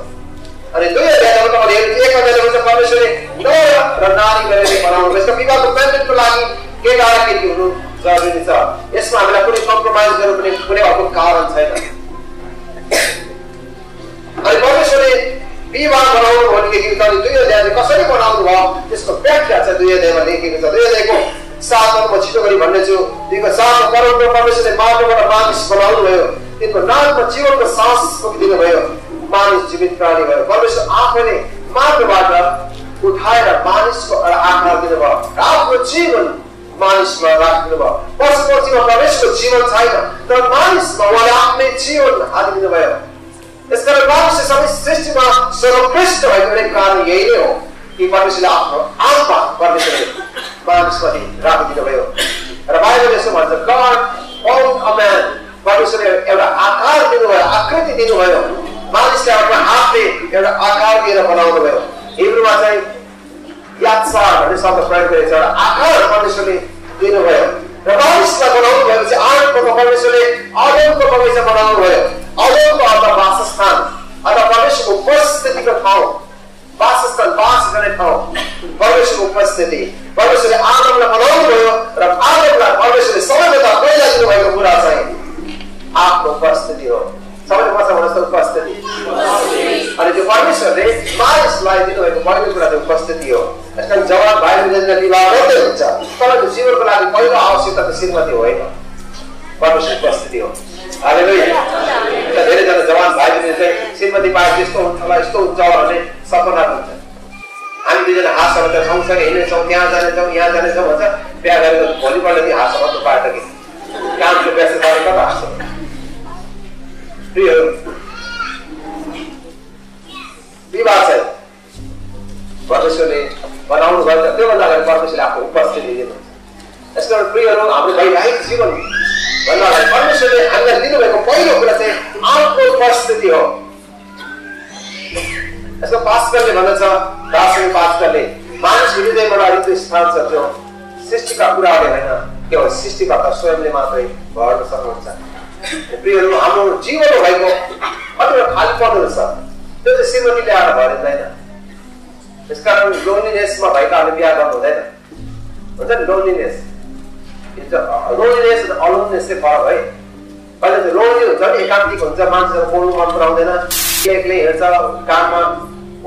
अनि 2 अध्यायमा तपाईले हेर्नु, 1 अध्यायमा चाहिँ परमेश्वरले नर र नारी गरेर बनाउनु। यसको विवाहको प्याटर्नको लागि केटा र केटी हुनु जरुरी छ। यसमा हामीलाई कुनै कम्प्रोमाइज गर्नु पनि कुनै अर्को कारण छैन। अनि परमेश्वरले विवाह बनाउनु भनेदेखि त 2 अध्यायले कसरी बनाउनु भयो त्यसको व्याख्या चाहिँ 2 अध्यायमा लेखेको छ। 2 अध्यायको 7 म छिटो गरी भन्नेछु। 2 को 7 परमप्रभु परमेश्वरले माटोबाट मानिस बनाउनु भयो, तिनको नाममा जीवनको सास दिनुभयो, मानिस जीवित प्राणी भयो। परमेश्वर आफैले माटोबाट उठाएर मानिसको आकार दिनुभयो, आफ्नो जीवन मानिसमा राखिदिनु भयो। पशुपक्षीमा परमेश्वरको जीवन छैन, तर मानिसमा उहाँले आफ्नै जीवन हालिदिनु भयो। यसकारण मनुष्य सबै सृष्टिमा सर्वश्रेष्ठ भएको कारण यही नै हो। किपरले सिला आफ्नो आत्मा परमेश्वरले मानिसपति राखिदिनु भयो र बाइबलले यसो भन्छ गॉड फॉर्म अ मैन परमेश्वरले एउटा आकार दिनु भयो आकृति दिनु भयो मानिसले आफ्नो हातले एउटा आकार दिएर बनाउनु भयो हिब्रूमा चाहिँ यात्सा भन्ने शब्द प्रयोग गरेछ एउटा आकार परमेश्वरले दिनु भयो र मानिसले बनाउनु भयो चाहिँ आत्मा परमेश्वरले आदमको बगैँचा बनाउनु भयो आदमको आफ्नो वासस्थान अथवा परमेश्वरको उपस्थितिको ठाउँ वासस्थान वास गर्ने ठाउँ परमेश्वरको उपस्थिति परमेश्वरले आदमलाई बनाउनु भयो र आदमलाई परमेश्वरले सबैभन्दा पहिला दिनु भएको कुरा चाहिँ आफ्नो उपस्थिति हो सबैले भन्छ भनेको उपस्थिति अनि त्यो परमेश्वरले मानिसलाई दिनु भएको पहिलो कुरा चाहिँ उपस्थिति हो यसको जवाब भाइहरूले लिबावन्दै हुन्छ तर जीवनको लागि पहिलो आवश्यकता त श्रीमती होइन परमेश्वरको उपस्थिति हो हालेलुया धेरै जना जवान भाइहरूले चाहिँ श्रीमती पाए त्यस्तो हुन्छ होला यस्तो हुन्छ भने सपना हुन्छ हामी दुईजना हातसँग सँगसँगै हिँड्नेछौँ त्यहाँ जानेछौँ यहाँ जानेछौँ भन्छ बिहा गरेर भोलिपल्ट नि हातसँग पाएट कि कामको व्यस्त गरेर कता हाँस प्रिय विवाह चाहिँ परमेश्वरले बनाउनु भएको त्योभन्दा अगाडि परमेश्वरले आफ्नो उपस्थिति दिनुहुन्छ यसको प्रियहरू हाम्रो वैवाहिक जीवन भन्दा परमेश्वरले हामीलाई दिनुभएको पहिलो कुरा चाहिँ आफ्नो उपस्थिति हो यसको पास्कलले भन्छ दासले पास्कलले मानिस हृदयमा रहेको स्थान छ जो सृष्टिका कुराले होइन केवल सृष्टिकर्ता स्वयंले मात्रै भर्न सक्नुहुन्छ प्रियहरू हाम्रो जीवन भएको अथवा खालीपन छ त्यो चाहिँ श्रीमती ल्याएर भरिँदैन त्यसकारण लोनलीनेसमा भएकाहरूले बिहा गर्नु हुँदैन हुन्छ नि लोनलीनेस लोनलीनेस अलोननेस चाहिँ फरक है कहिले चाहिँ लोनली हुन्छ नि एकान्तिक हुन्छ मान्छेसँग बोल्नु मन पराउँदैन एक्लै हेर्छ काममा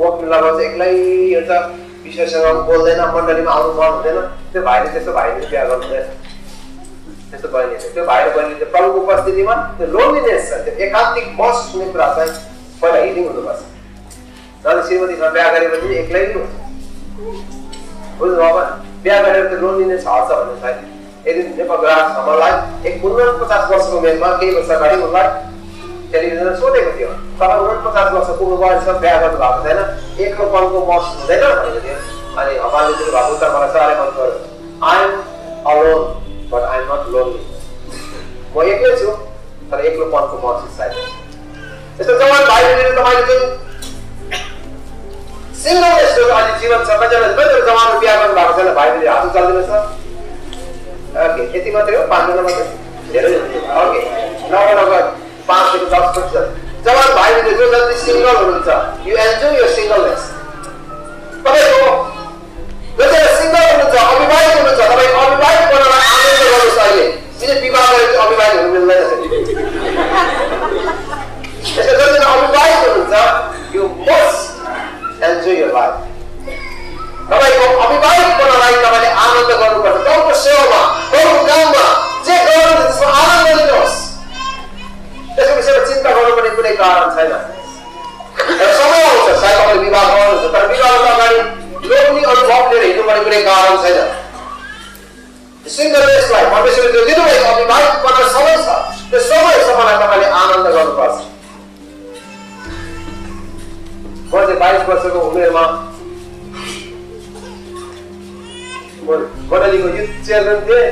ओक्नु लगाउँछ एक्लै हेर्छ विषयसँग बोल्दैन मण्डलीमा आउनु मन हुँदैन त्यो भाइले त्यस्तो भाइले बिहा गर्नु हुँदैन त्यस्तो बहिनी त्यो भाइ बहिनीले प्रभुको उपस्थितिमा त्यो लोनलीनेस छ त्यो एकान्तिक बस हुने कुरा चाहिँ पहिला हिलिङ हुनुपर्छ तर श्रीमतीसँग बिहा गरेपछि एक्लै हुन्छ बुझ्नु अब बिहा गरेर त्यो लोनलीनेस हट्छ भन्ने छैन यदि नेपाल राजलाई एक 49 वर्षको उमेरमा केही वर्ष अगाडि उनलाई टेलिभिजनमा सोधेको थियो तर 49 वर्ष पुग्नु भएछ बिहा गर्नु भएको छैन एक्लोपनको महसुस हुँदैन भनेको थियो अनि हमाले दिनु भएको उत्तर मलाई साह्रै मन पर्यो I am alone but I am not lonely म एक्लै छु तर एक्लोपनको महसुस छैन यस्तो जवान भाइहरूले तपाईँले जुन सिङ्गलनेसको अहिले जीवन छ कतिजना जवान बिहा गर्नु भएको छैन भाइहरूले हात उचालिदिनुहोस् यति मात्रै हो 5 जना मात्रै धेरै ओके नगर 5 देखि 10% जवान भाइले जो जति सिंगल हुनुहुन्छ यु एन्जॉय योर सिंगलनेस तपाईको जति सिंगल हुनुहुन्छ अविवाहित हुनुहुन्छ तपाई अविवाहित बनेर आनन्द गर्नुहोस् अहिले किन विवाह गरेर अविवाहित हुनु मिल्दैन त्यसैले जति अविवाहित हुनुहुन्छ you must enjoy your life तपाईको अविवाहित बनेर तपाईले आनन्द गर्नुपर्छ तपाईको सेवामा गाउँमा जे गर्नु त्यसमा आनन्द लिनुहोस् त्यसको विषयमा चिन्ता गर्नुपर्ने कुनै कारण छैन समय आउँछ सायद तपाईँले विवाह गर्नुहुन्छ तर विवाहभन्दा अगाडि लोग्ने अनुभव लिएर हिँड्नुपर्ने कुनै कारण छैन सिङ्गलनेसलाई परमेश्वरले जो दिनुभएको अविवाहित बन्न समय छ त्यो समय समयमा तपाईँले आनन्द गर्नुपर्छ म चाहिँ 22 वर्षको उमेरमा मण्डलीको युथ चेयरम्यान थिएँ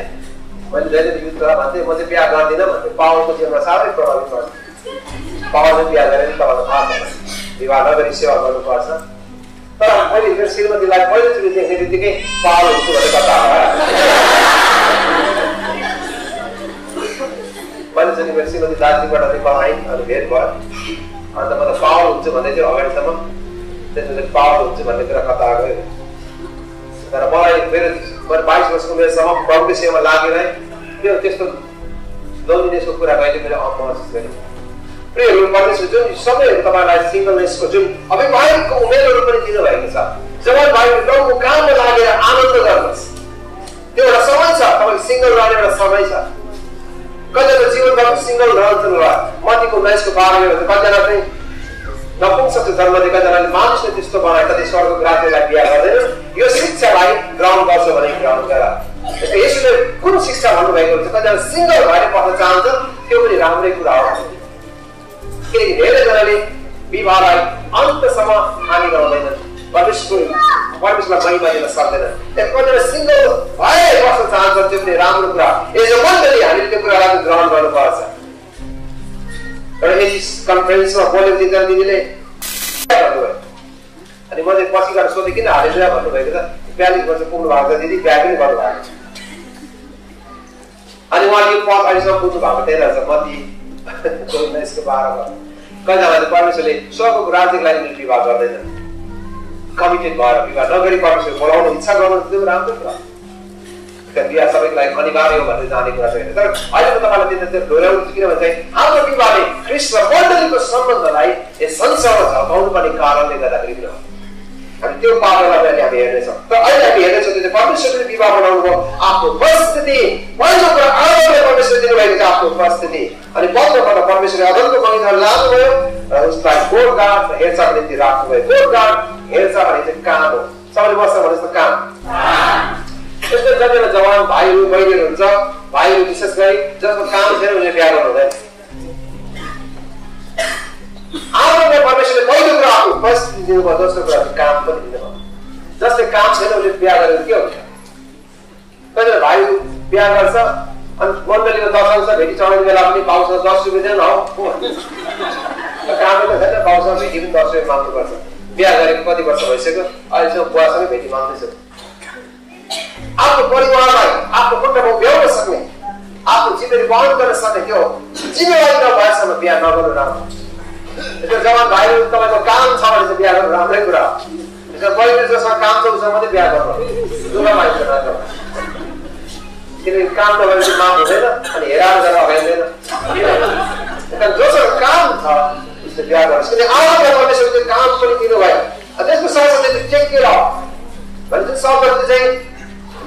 मैले जहिले युथलाई भन्थेँ म चाहिँ बिहा गर्दिनँ भन्थे पावलको जीवनमा साह्रै प्रभावित गर्छ पावलले बिहा गरेर तपाईँलाई थाहा छ विवाह नगरी सेवा गर्नुपर्छ तर मैले मेरो श्रीमतीलाई पहिलोचोटि देख्ने बित्तिकै पावल हुन्छु भनेर कथा पहिलोचोटि मेरो श्रीमती दार्जिलिङबाट नेपाल आइन् अनि भेट भयो अन्त म त पावल हुन्छु भन्दै थियो अगाडिसम्म त्यसपछि पावल हुन्छु भन्ने कुरा कथा गयो तर मलाई मेरो 22 वर्षको उमेरसम्म प्रभुको सेवामा लागिरहे त्यो त्यस्तो लोनलीनेसको कुरा कहिले मेरो महसुस गरेँ प्रियहरू परमेश्वर जुन सबैहरू तपाईँलाई सिङ्गलनेसको जुन अविवाहितको उमेरहरू पनि दिनुभएको छ जवान भाइहरू गाउँको काममा लागेर आनन्द गर्नुहोस् त्यो एउटा समय छ तपाईँको सिङ्गल रहने एउटा समय छ कतिजना जीवनबाट सिङ्गल रहन्छन् होला मतिको 19 को 12 कतिजना चाहिँ नपुंसक जन्मले कतिजनाले मानिसले त्यस्तो बनाए कति स्वर्गको राज्यलाई बिहा गर्दैन यो शिक्षालाई ग्रहण गर्छ भने ग्रहण गर यसले कुन शिक्षा भन्नुभएको हुन्छ कतिजना सिङ्गल भएर पढ्न चाहन्छन् त्यो पनि राम्रै कुरा हो किनकि धेरैजनाले विवाहलाई अन्तसम्म हानि गर्दैनन् What is going on? What is my Mahima in the Sandana? If not a single fire was the answer to the Ramudra, it is a wonder the Hanitukura drawn by the Pasa. But it is conference of all of the delay. And it was a possible so the Kina, I never together. The valley was a pool of the Gagging Baba. And you want you for I saw Putuba, there as a muddy, so nice to Baraba. Because the promise, so graphic like military was committed bar, we are not very conscious. Follow Instagram and do Ramudra. Then we are something like Manivario, but it's not in the I don't know that the Doral is given saying, how do people are Krishna? What do you summon the light? A sunset of bound by the car on the Agricola. And two power of the awareness of the other awareness of the permission to be around after first day. One of the other permission to be after first day. And the bottom of the permission, I don't know in the last way. I was like, go God, here's something to rock away. Go God. Somebody is a candle. Somebody was someone is the candle. Just the general is the one, buy you, wait in the job, buy you, this is right, just the candle, generally, if you don't know that. Out of the permission, wait to grab first, you do what those of the candle in the world. Just the candle, generally, if you are going to kill you. Whether buy you, we are also, and one million dollars are very strong, we are only thousands of dollars within our own. The candle is a thousand, we give dollars to a month person. We are very important for the I saw Puasa very much. After Poriwana, after Putabo, we are sucking. After Jimmy Bond, there is something here. Jimmy, I know Puasa, we are not around. If the government by the Khan, someone is the Piano Ramagura. If the point is a Khan, someone is the Piano. Do not mind the matter. It will come to the Mount and the Iran is and those are Khan. The Pianos. So the other permission is the council in a way. And this was also they take it off. But it's also saying,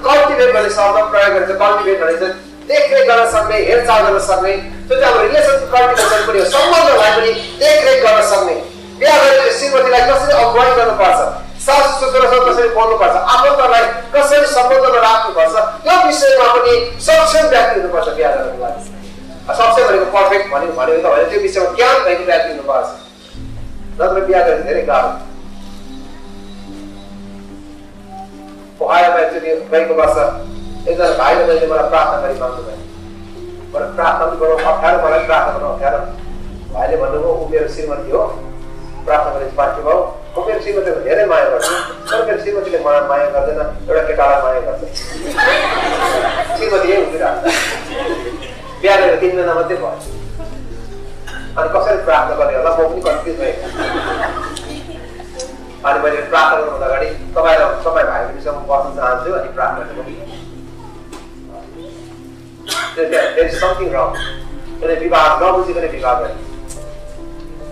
cultivate by the sort of prayer, the cultivate by the take great on a Sunday, here's out on a Sunday. So they have a relation to cultivate somebody or someone in the library, take great on a Sunday. We are going to see what they like, just of one other person. South Sutra person, one person. Upon the right, person, support of the last person. Don't be saying company, subscribe back to the person we are going to life. A subsequent perfect money, money with a relative is a young lady back in the past. Not the Piaga is very garden. Ohio went to the Baikabasa is a Bible and they were a craft and very mountain. But a craft of the Guru of Haram or a craft of Haram. I live under whom we have seen what you craft of his party about. Who can see what the Jeremiah was? Who can see what the Maya Gardena or a Katara Maya Gardena? See what the aim did. We are in the Namate boy. And Cossel cracked the body, I'm hoping confused. And when you crack on the body, come out of my mind, some person's answer, and you crack on the body. There is something wrong. When the people are not even a big argument.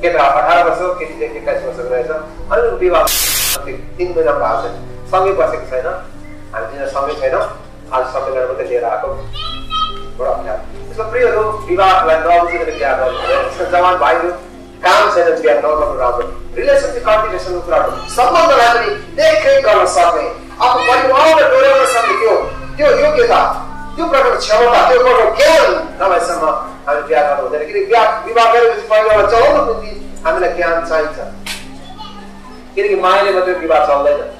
Get up, I have a so kitty take the cash for celebration. I don't be about something in the number. Some people are saying, I'm in a summit, I'll summon another day. So, free room, we are like dogs in the piano. Someone by you, comes and we are not on the rubber. Relation to cultivation of rubber. Someone the library, they create on a Sunday. After what you want to do on a Sunday, you get up. You prefer Chavata, you go to Karen. Now, I somehow have a piano. We are very fine on a total movie. I'm like Karen Saita. Getting my name at the Viva Salena.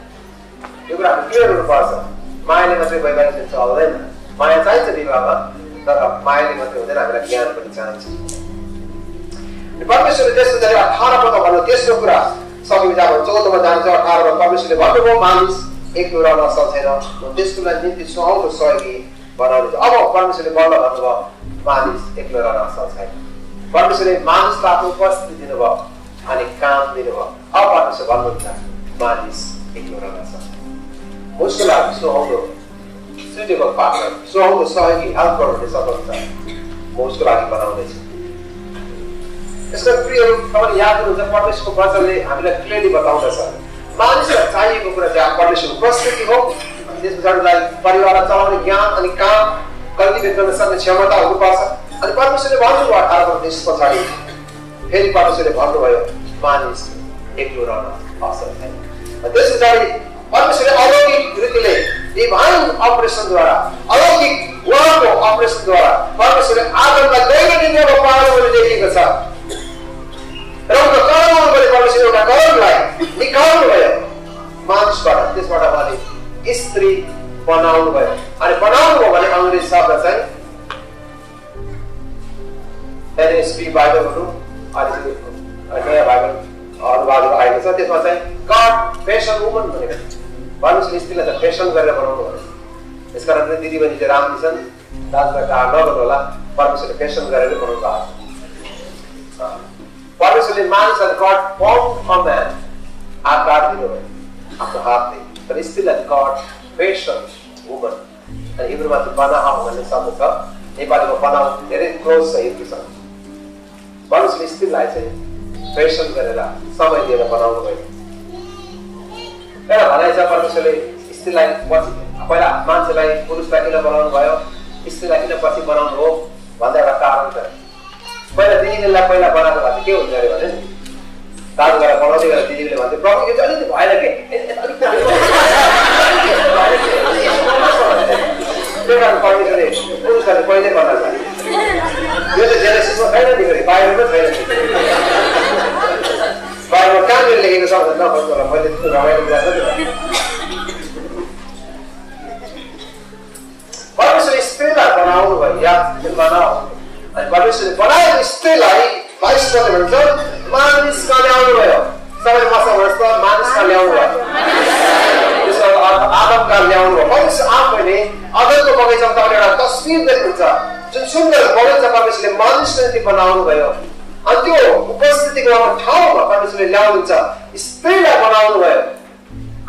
You grab a clear person. My name at the Viva Salena. My Saita Viva. Mining material, then I will again put a chance. The permission of this is that a part of the Tesla, something which I was told about dance or part of a permission of wonderful mountains, ignorant of Salsena, this to let it song to soy, but on the other permission of all of mountains, ignorant of Salsena. Permission of mountains, Tapu first in the world, and it can't be the world. Our partners of one of them, mountains, ignorant of Salsena. Muscular is no suitable partner. So, how the soil is helped for this other side. Most of the it's a free room. Somebody has to the publish for Brazil. I'm going to clearly about the sun. Man is a tiny book for a jam publish of prosperity hope. This is like Pariwara Town, Yan, and Kam, cultivated on the sun, and Shamata, Upasa, and the purpose of the Bandu are out of this society. Very purpose of the Bandu, man is ignorant of something. But this is already purpose of the Alloki Gritilay. Divine operation dwara, alaukic work operation dwara, परमेश्वरले आदमलाई दैनिक रूपमा पार्वले देखेको छ र उनको कर्मले परमेश्वरले उनको कर्मलाई निकाल्नु भयो March pada, this pada balik istri panau balik. Ada panau balik Anggrek sahaja saya. NSP Bible tu, ada sini tu, ada yang Bible, orang baru ada sini. This macam God fashion woman balik. Manusia istri lah, fashion balik panau balik. Sekarang ni diri balik Ram Nisan, dah balik Arnold balik, manusia fashion balik panau balik. Manusia manusia God formed a man, akar di bawah. After half day, but he still had God patient woman. And even when the pana how many samples are, he bought the pana. There is close sahib ke samples. Panus he still lies in patient karela. Samay dia na pana ho gaye. Karena pana isa panus le still lies. Apela man se lies, purus lies na pana ho gaye. Still lies na pasi pana ho. Bandar rakaran ter. Apela dini le la apela pana ho gaye. Keu jare bade. Tahu kalau kalau dia kalau diri dia mati, problem itu ada tu, bahaya lagi. Dia kan problem itu, urus kan problem dia mana sahaja. Dia tu jenis semua bahaya ni kali, bahaya macam bahaya. Bahaya macam ni lagi tu sahaja, nak buat apa? Bahaya tu ramai orang dah tahu. Bahaya sulit istilah panau tu, ya, panau. Bahaya sulit panau istilah. बाईस साल में मतलब मानस का लिया हुआ है सारे मासा वर्ष का मानस का लिया हुआ है इस आदम का लिया हुआ है बाईस आप में ने अगर तो बगैर जब तारे रात तस्वीर देख रहा जो सुंदर बगैर जब आप इसलिए मानस ने ती बनाऊं हुआ है अंतिम उपस्थिति का हम ठाव में आप इसलिए लिया हुआ है स्प्रिंग आप बनाऊं हुआ है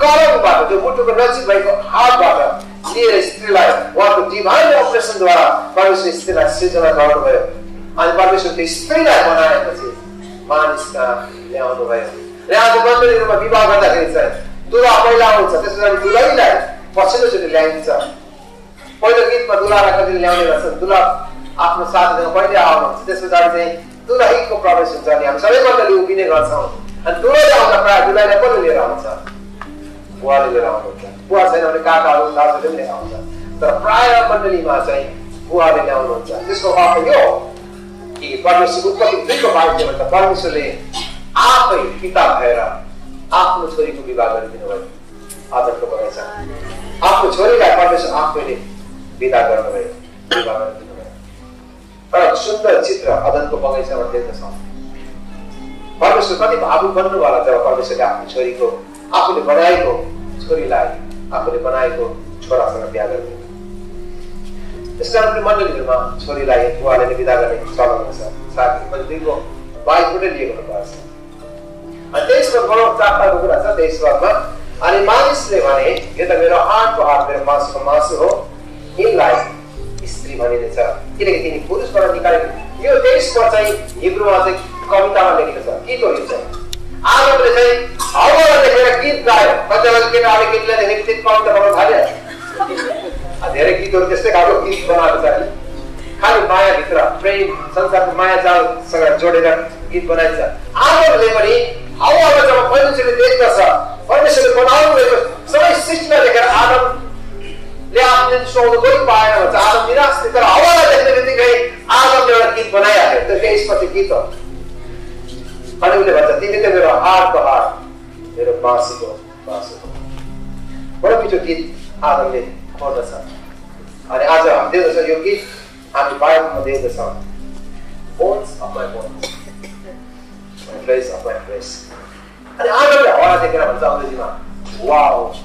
कारण बात जो मुट्ठी को नज़ीब भाई को हाथ बात ये स्त्रीलाई वहाँ डिवाइन ऑपरेशन द्वारा पर उसे स्त्रीलाई सीजन लगाना हुआ है आज बार में सुनते स्प्रिंग लाइफ बनाया बच्चे मानस का लेआउट हो गया लेआउट तो बंद नहीं होगा विवाह करता है इंसान दूल्हा पहला होता है तो इसमें दूल्हा ही लाए पसंद होते लेआउट इंसान पहले किस पर दूल्हा रखते हैं लेआउट वाला सब दूल्हा आपने साथ देना पहले आओ ना तो इसमें जाते हैं दूल्हा ही को प्रॉब्लम सुनता है हम कि परमेश्वर ऊपर की दिल को बांध के मतलब परमेश्वर ले आप ही पिता भैरा आप मुझे को विवाह कर देने वाले आदर को बनाए चाहे आप मुझे छोड़ेगा परमेश्वर आप मेरे पिता करने वाले विवाह कर देने वाले पर सुंदर चित्र आदर को बनाए चाहे वर्तें तो साम परमेश्वर का दिव्य आभूषण बनने वाला जब परमेश्वर ले आप छोड़ी को आप ने बनाई को छोड़ी लाई आप ने बनाई को छोड़ा सर प्यार कर दे इसका अपने मंडली में माँ छोरी लाई वो आले ने विदा करने सालों में साथ ही मंडली को बाइक पर लिए करने पास अंदेश में बड़ा चापा लोग रहता देश वाला माँ आले माँ इसलिए माने ये तो मेरा हाथ को हाथ मेरे मास को मास हो इन लाई स्त्री माने देता ये लेकिन इन्हीं पुरुष पर निकाले ये देश पर चाहिए हिब्रू आते कविता वाले की तरह की अधेरे की तोर जैसे कारों की बना जाए, खाली माया कितना प्रेम संसार में माया जाल सगर जोड़ेगा की बनाए जाए। आगे ले मरी, आओ आगे जब हम पहले से देखता सा, पहले से बनाओ ले तो समय सिस्टम लेकर आदम ले आपने शोध कोई पाया ना बचा आदम निराश कितना आओ आगे देखने देखने गए आदम ने वाला की बनाया है तो क्या इस पर की तो खाली उन्हें बचा तीन दिन मेरा हार तो हार मेरे बांस और दशा अरे आज हम देख दशा योगी हम बाय हम देख दशा bones of my bones my place of my place अरे आज हमने औरा देख रहा बच्चा उधर जीवन वाव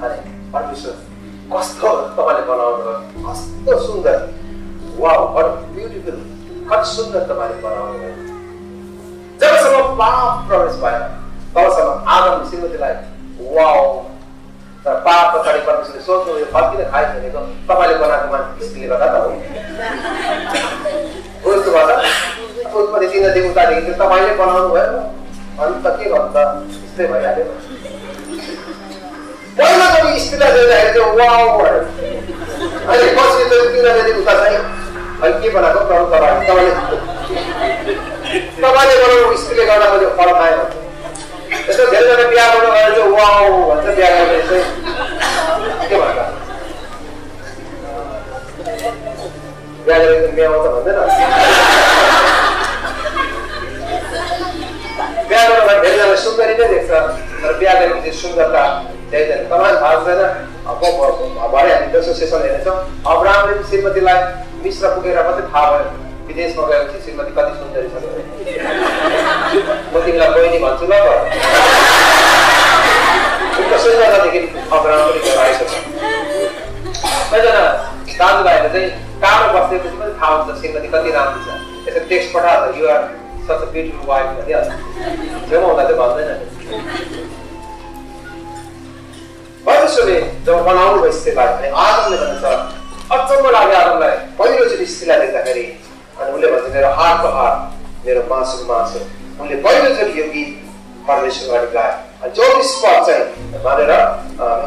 अरे परमेश्वर कस्तो तमाले बनाओ ना कस्तो सुंदर वाव और beautiful कत सुंदर तमाले बनाओ ना जब सब पाप प्रवेश पाया तब सब आदम सिंह दिलाए वाव तर पाप पता नहीं पर इसलिए सोचो ये बात किधर खाई जाने को तमाले बना के मान इसलिए बताता हूँ उस तो बात उस पर इसी नदी उतार देंगे तमाले बनाना हुआ है अंत तक ही बनता इसलिए भाई आगे कोई ना कोई इसलिए देता है जो वाव वर्ड अरे कौन सी तो इसलिए नदी उतार नहीं हल्की बना को प्राण करा तमाले बनाओ इसलिए गाना मुझे फल खाए ऐसा घर जाने प्यार बनो घर जो वाव अच्छा प्यार है ऐसे क्या बात है प्यार जब तुम प्यार होता बंदे ना प्यार बनो घर जाने सुपर ही नहीं देखता بيعلم الشغل بتاع داتا. طبعا عايزنا عباره عن اسوسيشن يعني تو ابراهام ريم श्रीमती लाई मिश्र पुगेर मात्रै थाहा भयो विदेश मा गएपछि श्रीमती कति सुन्दरी छ म तिमीलाई बहिनी भन्छु ल कसरी जाँदाखेरि अब्राहम रिम आएको छ मजना दाजुभाइले चाहिँ काम बसेपछि पनि थाहा हुन्छ श्रीमती कति राम्रो छ यसो टेक्स्ट पठाएर you are such a beautiful wife भनिहाल्छ जब होला त भन्दैन परमेश्वरले जब बनाउनु भयो स्त्रीलाई भने आदमले भन्छ अचम्म लाग्यो आदमलाई पहिलोचोटि स्त्रीलाई देख्दाखेरि अनि उसले भन्छ मेरो हातको हात मेरो मासुको मासु उनले पहिलोचोटि यो गीत परमेश्वर अगाडि गाए अनि 24 पद चाहिँ भनेर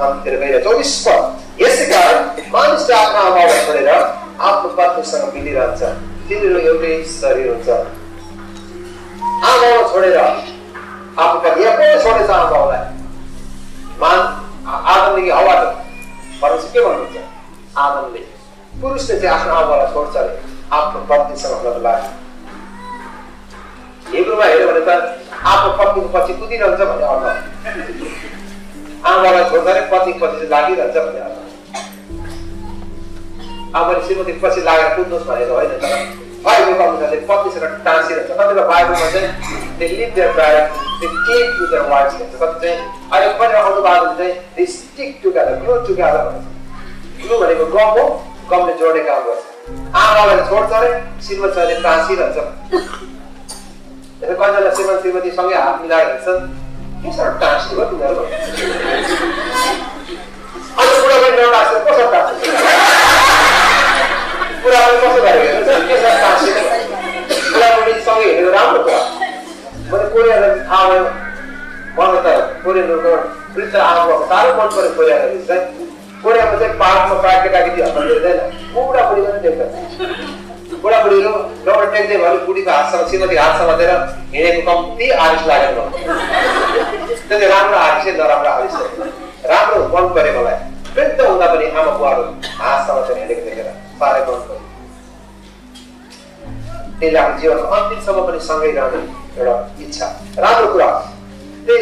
हामीतिर गएर 24 पद यसै कारण मानिसले आफ्नो आमालाई छोडेर आफ्नो बाबुसँग मिलिरहन्छ तिनीहरू एउटै शरीर हुन्छ आमालाई छोडेर आफ्नो बाबुलाई छोडेर आमालाई मान आदमले हवा परमेश्वर के भन्नुहुन्छ आदमले पुरुषले चाहिँ आफ्नो आमालाई छोड्छ आफ्नो पत्नीसँग हुनको लागि हिब्रूमा हेर्यो भने त आफ्नो पत्नीको पछि कुदिरहन्छ भन्ने अर्थ आमालाई छोड्दा नै पत्नीको पछि लागिरहन्छ भन्ने अर्थ आमाले श्रीमती पछि लागेर कुद्नुहोस् भनेर होइन तर बाइबलको अनुसारले पत्नीसँग टाँसिरहन्छ कतिवटा बाइबलमा चाहिँ they leave their bride, they cling to their wives भन्छ कति चाहिँ अहिले पनि आउनु भएको चाहिँ they stick together, glue together भन्छ glue भनेको गम हो गमले जोड्ने काम गर्छ आमालाई छोड्छ अरे श्रीमतीले टाँसिरहन्छ कतिजना श्रीमती श्रीमतीसँगै हात मिलाएर हिँड्छन् के साह्रो टाँस्ने हो तिनीहरू अनि बुढा पनि टाँस्छ कसरी टाँस्छ बुढा पनि कसो भएर हेर्छ के साह्रो टाँस्ने बुढाबुढीसँगै हेरेको राम्रो कुरा मैले कोरियालाई थाहा भयो मलाई त कोरियाको वृद्ध आमा साह्रो मन पऱ्यो कोरियाको चाहिँ कोरियामा चाहिँ पार्कमा केटाकेटी हल्ला हेर्दैन बुढाबुढी पनि देख्छ बुढाबुढीहरू डबल टेक्दै भयो बुढीको हातसँग श्रीमती हातसँग मातेर हिँडेको कम्ती आरिस लागेर त्यो चाहिँ राम्रो आरिस नराम्रो आरिस राम्रो मन पऱ्यो मलाई वृद्ध हुँदा पनि आमा बुवाहरू हातसँग चाहिँ हिँडेको देखेर साह्रै मन पऱ्यो त्यसले आफ्नो जीवनको अन्तिमसम्म पनि सँगै रहने एउटा इच्छा राम्रो कुरा they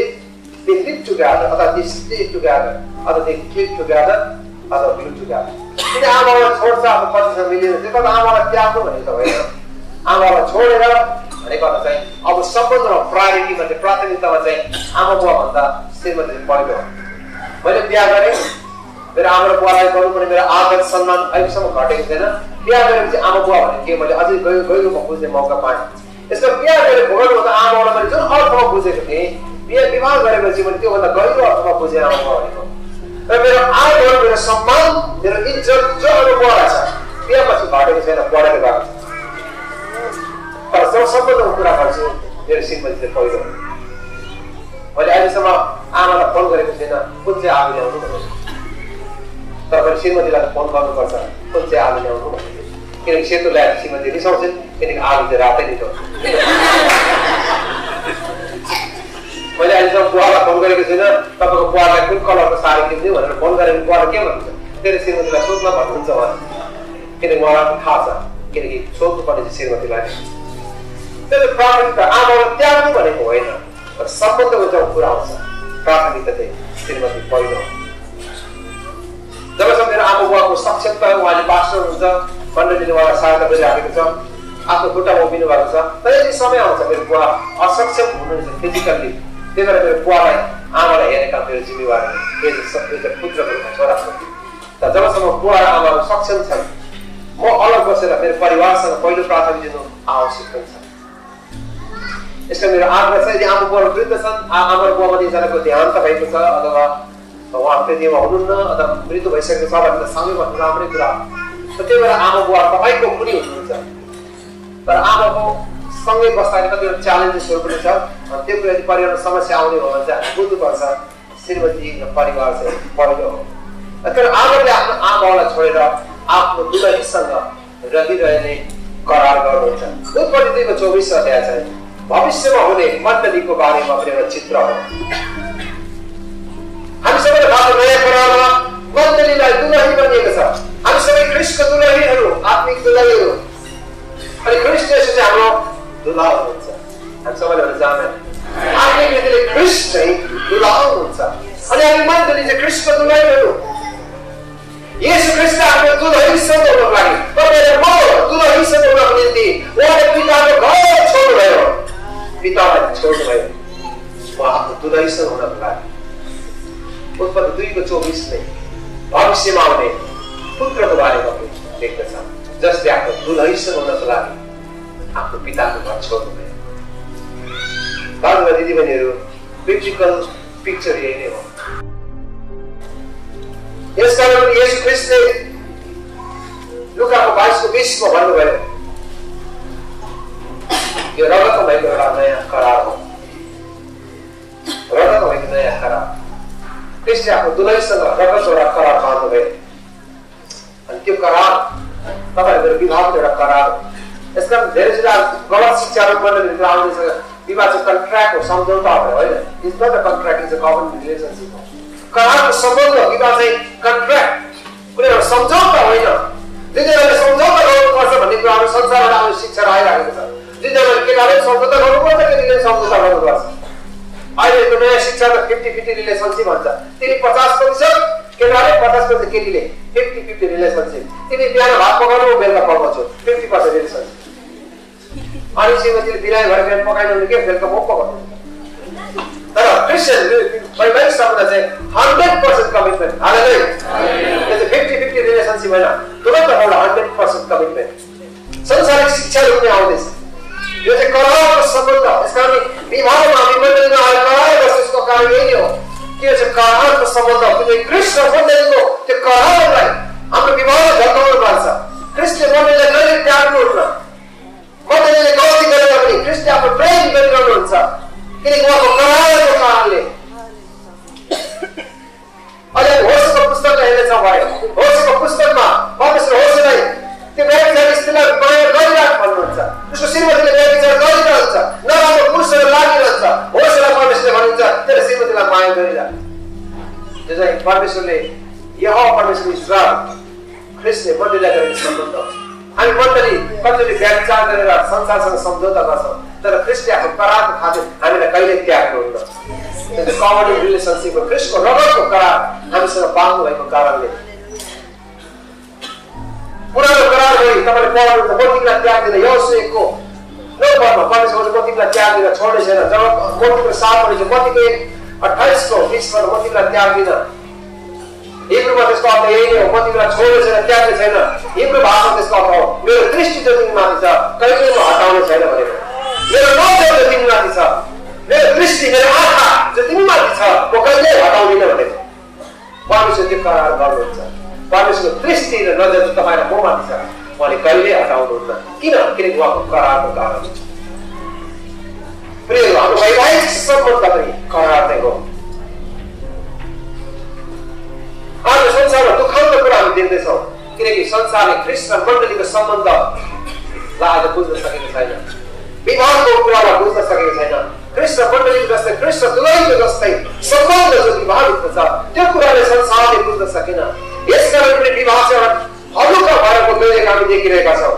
live together अथवा they stay together अथवा they keep together अथवा glue together किन आमालाई छोड्छ आफ्नो पतिसँग मिलेर त्यो त आमालाई त्याग्नु भनेको त होइन आमालाई छोडेर भनेको चाहिँ अब सबभन्दा प्रायोरिटीमा चाहिँ प्राथमिकतामा चाहिँ आमा बुवा भन्दा श्रीमती पहिलो मैले बिहा गरेँ मेरो आमा बुवालाई गर्नुपर्ने मेरो आदर सम्मान अहिलेसम्म घटेको छैन बिहा गरेपछि आमा बुवा भनेको के मैले अझै गहिरोमा बुझ्ने मौका पाएँ यसको बिहा गरेर भोगमा त आमालाई मैले जुन अर्थमा बुझेको थिएँ बिहा विवाह गरेपछि मैले त्योभन्दा गहिरो अर्थमा बुझेँ आमा बुवा भनेको र मेरो आदर मेरो सम्मान मेरो इज्जत जो अनुभव छ बिहापछि घटेको छैन बढेर गएको छ तर जबसम्म कुरा गर्छु मेरो श्रीमतीले पहिलो मैले अहिलेसम्म आमालाई फोन गरेको छैन कुन चाहिँ आमा ल्याउनु भनेर तर मैले श्रीमतीलाई फोन गर्नुपर्छ कुन चाहिँ आमा ल्याउनु भनेर किनकि सेतो ल्याएर श्रीमती रिसाउँछन् किनकि आमा चाहिँ रातै रिसाउँछ मैले अहिलेसम्म बुवालाई फोन गरेको छैन तपाईँको बुवालाई कुन कलरको साडी किन्ने भनेर फोन गरेको बुवा के भन्छ तेरो श्रीमतीलाई सोध्न भन्नुहुन्छ भने किनकि मलाई पनि थाहा छ किनकि सोध्नुपर्ने चाहिँ श्रीमतीलाई त्यसले प्राथमिकता आमालाई त्याग्नु भनेको होइन तर सम्बन्धको जब कुरा आउँछ प्राथमिकता चाहिँ श्रीमती पहिलो जबसम्म मेरो आमा बुवाको सक्षमता उहाँले बाँच्नु हुन्छ मण्डलीले उहाँलाई सहायता गरिराखेको छ आफ्नो खुट्टामा उभिनु भएको छ तर समय आउँछ मेरो बुवा असक्षम हुनुहुन्छ फिजिकल्ली त्यही भएर मेरो बुवालाई आमालाई हेर्ने काम मेरो जिम्मेवार पुत्रको रूपमा छोरा तर जबसम्म बुवा र आमाहरू सक्षम छन् म अलग बसेर मेरो परिवारसँग पहिलो प्राथमिकता दिनु आवश्यक हुन्छ यसले मेरो आग्रह छ यदि आमा बुवा वृद्ध छन् आमा बुवा पनि एकजनाको देहान्त भएको छ अथवा उहाँ पृथ्वीमा हुनुहुन्न अथवा मृत्यु भइसकेको छ भने त सँगै भन्नु राम्रै कुरा हो त्यही भएर आमा बुवा तपाईँको पनि हुनुहुन्छ तर आमाको सँगै बस्दाखेरि कतिवटा च्यालेन्जेसहरू पनि छ त्यो कुरा यदि परिवारमा समस्या आउने हो भने चाहिँ हामी बुझ्नुपर्छ श्रीमती र परिवार चाहिँ पहिलो हो तर आमाले आफ्नो आमालाई छोडेर आफ्नो दुलहीसँग रहिरहने करार गर्नुहुन्छ उत्पत्तिको 24 अध्याय चाहिँ भविष्यमा हुने मण्डलीको बारेमा पनि एउटा चित्र हो हामी सबैले भएको नयाँ करारमा मण्डलीलाई दुलही बनिएको छ हामी सबै ख्रिस्टको दुलहीहरू आत्मिक दुलहीहरू अनि ख्रिस्ट हाम्रो दुलहा हुनुहुन्छ हामी सबैले जाने आत्मिक delle Kriste ulaunta. Ani alimandalige Kristunayu. Yesu Kristago tudo isso do lugar. Para amor, tudo isso do lugar nindi. Ora pitava go chhodayo. Pitava chhodayo. Baap tudo isso do lugar. उत्पत्ति 2:24 में भविष्यमा हुने पुत्रको बारेमा लेख्दछ जसले आफ्नो दुलहिसन हुनको लागि आफ्नो पिताको घर छोड्नुभयो। बाबुका दिदीबहिनीहरू फिजिकल पिक्चर यही नै हो। यसकारण येशू ख्रिस्टले लुकाको 22:20 मा भन्नुभयो यो रगतको भएको एउटा नयाँ करार हो। रगतको भएको नयाँ करार कृष्ण आफ्नो दुलैसँग रगत एउटा करार बाँध्नुभयो अनि त्यो करार तपाईँहरूको विवाहको एउटा करार हो। यसकारण धेरै जसले गलत शिक्षाहरू बन्नेभित्र आउँदैछ विवाह चाहिँ कन्ट्र्याक्ट हो, सम्झौता हो होइन। Is not a contract, is a common relationship हो। करारको सम्बन्ध विवाह चाहिँ कन्ट्र्याक्ट कुनै एउटा सम्झौता होइन। जुन जनाले सम्झौता गर्नुपर्छ भन्ने कुरा हाम्रो संसारबाट आउने शिक्षा आइरहेको छ। जुन जनाले केटाले सम्झौता गर्नुपर्छ केटीले सम्झौता गर्नुपर्छ। अहिले त नयाँ शिक्षा त 50-50 रिलेसनसिप भन्छ। तिनी 50% केटाले 50% केटीले 50-50 रिलेसनसिप। तिनी बिहान भात पकाउनु बेलुका पकाउँछु 50% रिलेसनसिप। अनि श्रीमतीले बिराय भएर बिहान पकाइदिनु के बेलुका म पकाउँछु। तर क्रिस्चियन वैवाहिक सम्बन्ध चाहिँ 100% कमिटमेन्ट। हालेलुया। यो चाहिँ 50-50 रिलेसनसिप होइन, दुवै तर्फबाट 100% कमिटमेन्ट। संसारिक शिक्षाले पनि आउँदैछ। यो चाहिँ करारको सम्बन्ध। यसकारण विवाहमा हामी मन्दिरमा आएर करार बस्नुको कारण यही नै हो कि यो चाहिँ करारको सम्बन्ध कुनै कृष्ण बन्नेको त्यो करारलाई हाम्रो विवाहमा झल्काउनु पर्छ। कृष्णले मन्दिरलाई कहिले त्याग्नुहुन्न। मन्दिरले गल्ती गरेर पनि कृष्णले आफ्नो प्रेम गरिरहनुहुन्छ किनकि उहाँको करारको कारणले। अहिले होसको पुस्तक हेर्नेछ भने होसको पुस्तकमा परमेश्वर होसलाई त्यो व्यभिचारी स्त्रीलाई माया गरिराख भन्नुहुन्छ। उसको श्रीमतीले व्यभिचार गरिरहन्छ, नराम्रो पुरुषहरू लागिरहन्छ। होसलाई परमेश्वरले भन्नुहुन्छ तेरो श्रीमतीलाई माया गरिराख। त्यो चाहिँ परमेश्वरले यहोवा परमेश्वरको ईश्वर ख्रिस्टले मण्डलीलाई गरेको सम्बन्ध। हामी मण्डली कतिले व्यभिचार गरेर संसारसँग सम्झौता गर्छौँ तर ख्रिस्टले आफ्नो करारको खातिर हामीलाई कहिले त्याग्नुहुन्न। त्यो कमन रिलेसनसिप हो। ख्रिस्टको रगतको करार हामीसँग बाँध्नु भएको कारणले पुरानो करार गरी तपाईँले पढ्नु त म तिमीलाई त्याग्दिनँ। यहोशुएको 9 पदमा परमेश्वरले म तिमीलाई त्याग्दिनँ, छोड्ने छैन। जब म तिम्रो साथमा छु, मत्तीको 28:20 म तिमीलाई त्याग्दिनँ। हिब्रूमा त्यसको अर्थ यही नै हो म तिमीलाई छोड्ने छैन, त्याग्ने छैन। हिब्रू भाषामा त्यसको अर्थ हो मेरो दृष्टि त तिमीमाथि छ, कहिले म हटाउने छैन भनेर। मेरो नजर त तिमीमाथि छ, मेरो दृष्टि मेरो आँखा जो तिमीमाथि छ म कहिले हटाउँदिनँ भनेर परमेश्वर त्यो करार गर्नुहुन्छ। परमेश्वरको दृष्टि र नजर तपाईँको मोहमाथि छ, उहाँले कहिले हटाउनुहुन्न। किन? किनकि उहाँको करारको कारण। प्रिय हाम्रो वैवाहिक सम्बन्ध पनि करार नै हो। आज संसारमा दुःखको कुरा हामी देख्दैछौँ किनकि संसारले ख्रिस्ट मण्डलीको सम्बन्धलाई आज बुझ्न सकेको छैन, विवाहको कुरालाई बुझ्न सकेको छैन। ख्रिस्ट मण्डलीको जस्तै ख्रिस्ट दुलहीको जस्तै सम्बन्ध जो विवाहभित्र छ त्यो कुराले संसारले बुझ्न सकेन। यसकारण पनि विवाह चाहिँ एउटा हलुका भएको गएको हामी देखिरहेका छौँ।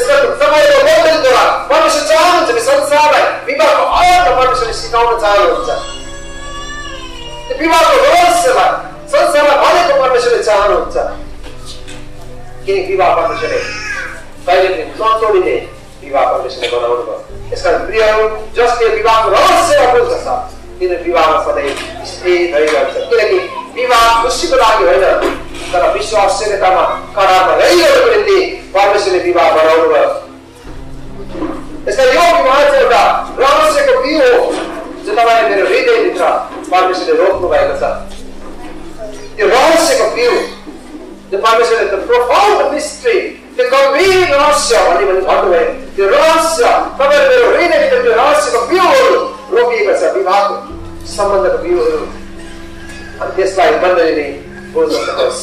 त्यसकारण तपाईँको मण्डलीद्वारा परमेश्वर चाहनुहुन्छ कि संसारलाई विवाहको अर्थ परमेश्वरले सिकाउन चाहनुहुन्छ। त्यो विवाहको रहस्यलाई संसारलाई भनेको परमेश्वरले चाहनुहुन्छ किनकि विवाह परमेश्वरले कहिले पनि नतोडिने विवाह परमेश्वरले बनाउनु भयो। यसकारण प्रियहरू जसले विवाहको रहस्य बुझ्दछ तिनीहरू विवाहमा सधैँ स्थिर भइरहन्छ किनकि विवाह खुसीको लागि होइन तर विश्वासमा करारमा रहिरहेको निम्ति परमेश्वरले विवाह बनाउनु भयो। यसकारण यो विवाह चाहिँ एउटा रहस्यको बिउ हो जो तपाईँले मेरो हृदयभित्र परमेश्वरले रोप्नु भएको छ। त्यो रहस्यको बिउ जो परमेश्वरले त प्रोफाउन्ड मिस्ट्री त्यो गम्भीर रहस्य भन्नुभयो। त्यो रहस्य तपाईँले मेरो हृदयभित्र त्यो रहस्यको बिउहरू रोपिएको छ, विवाहको सम्बन्धको बिउहरू। अनि त्यसलाई मण्डलीले बुझ्न सकोस्।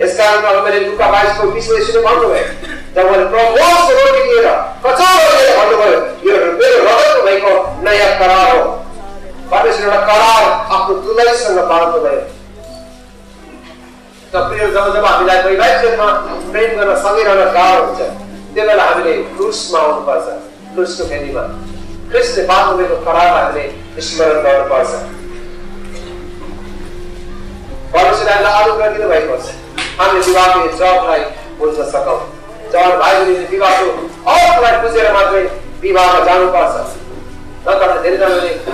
यसकारण हामीले लुका 22:20 सुने भन्नुभयो जब उहाँले प्रभुको रोटी लिएर कचौरा लिएर भन्नुभयो यो मेरो रगतको भएको नयाँ करार हो। परमेश्वरले एउटा करार आफ्नो दुलहीसँग बाँध्नुभयो। त प्रिय जब हामीलाई वैवाहिक जीवनमा प्रेम गर्न सँगै रहन गाह्रो हुन्छ त्यो बेला हामीले क्रुसमा आउनुपर्छ, क्रुसको फेदीमा। This is a pathway of Parama, Vishwara God person. Parasha Allah, the white person. And the Divaki, John, like Bunza Sako. John, I will give up to all my Puzera Madre, Viva Janu person. Not on the Delta,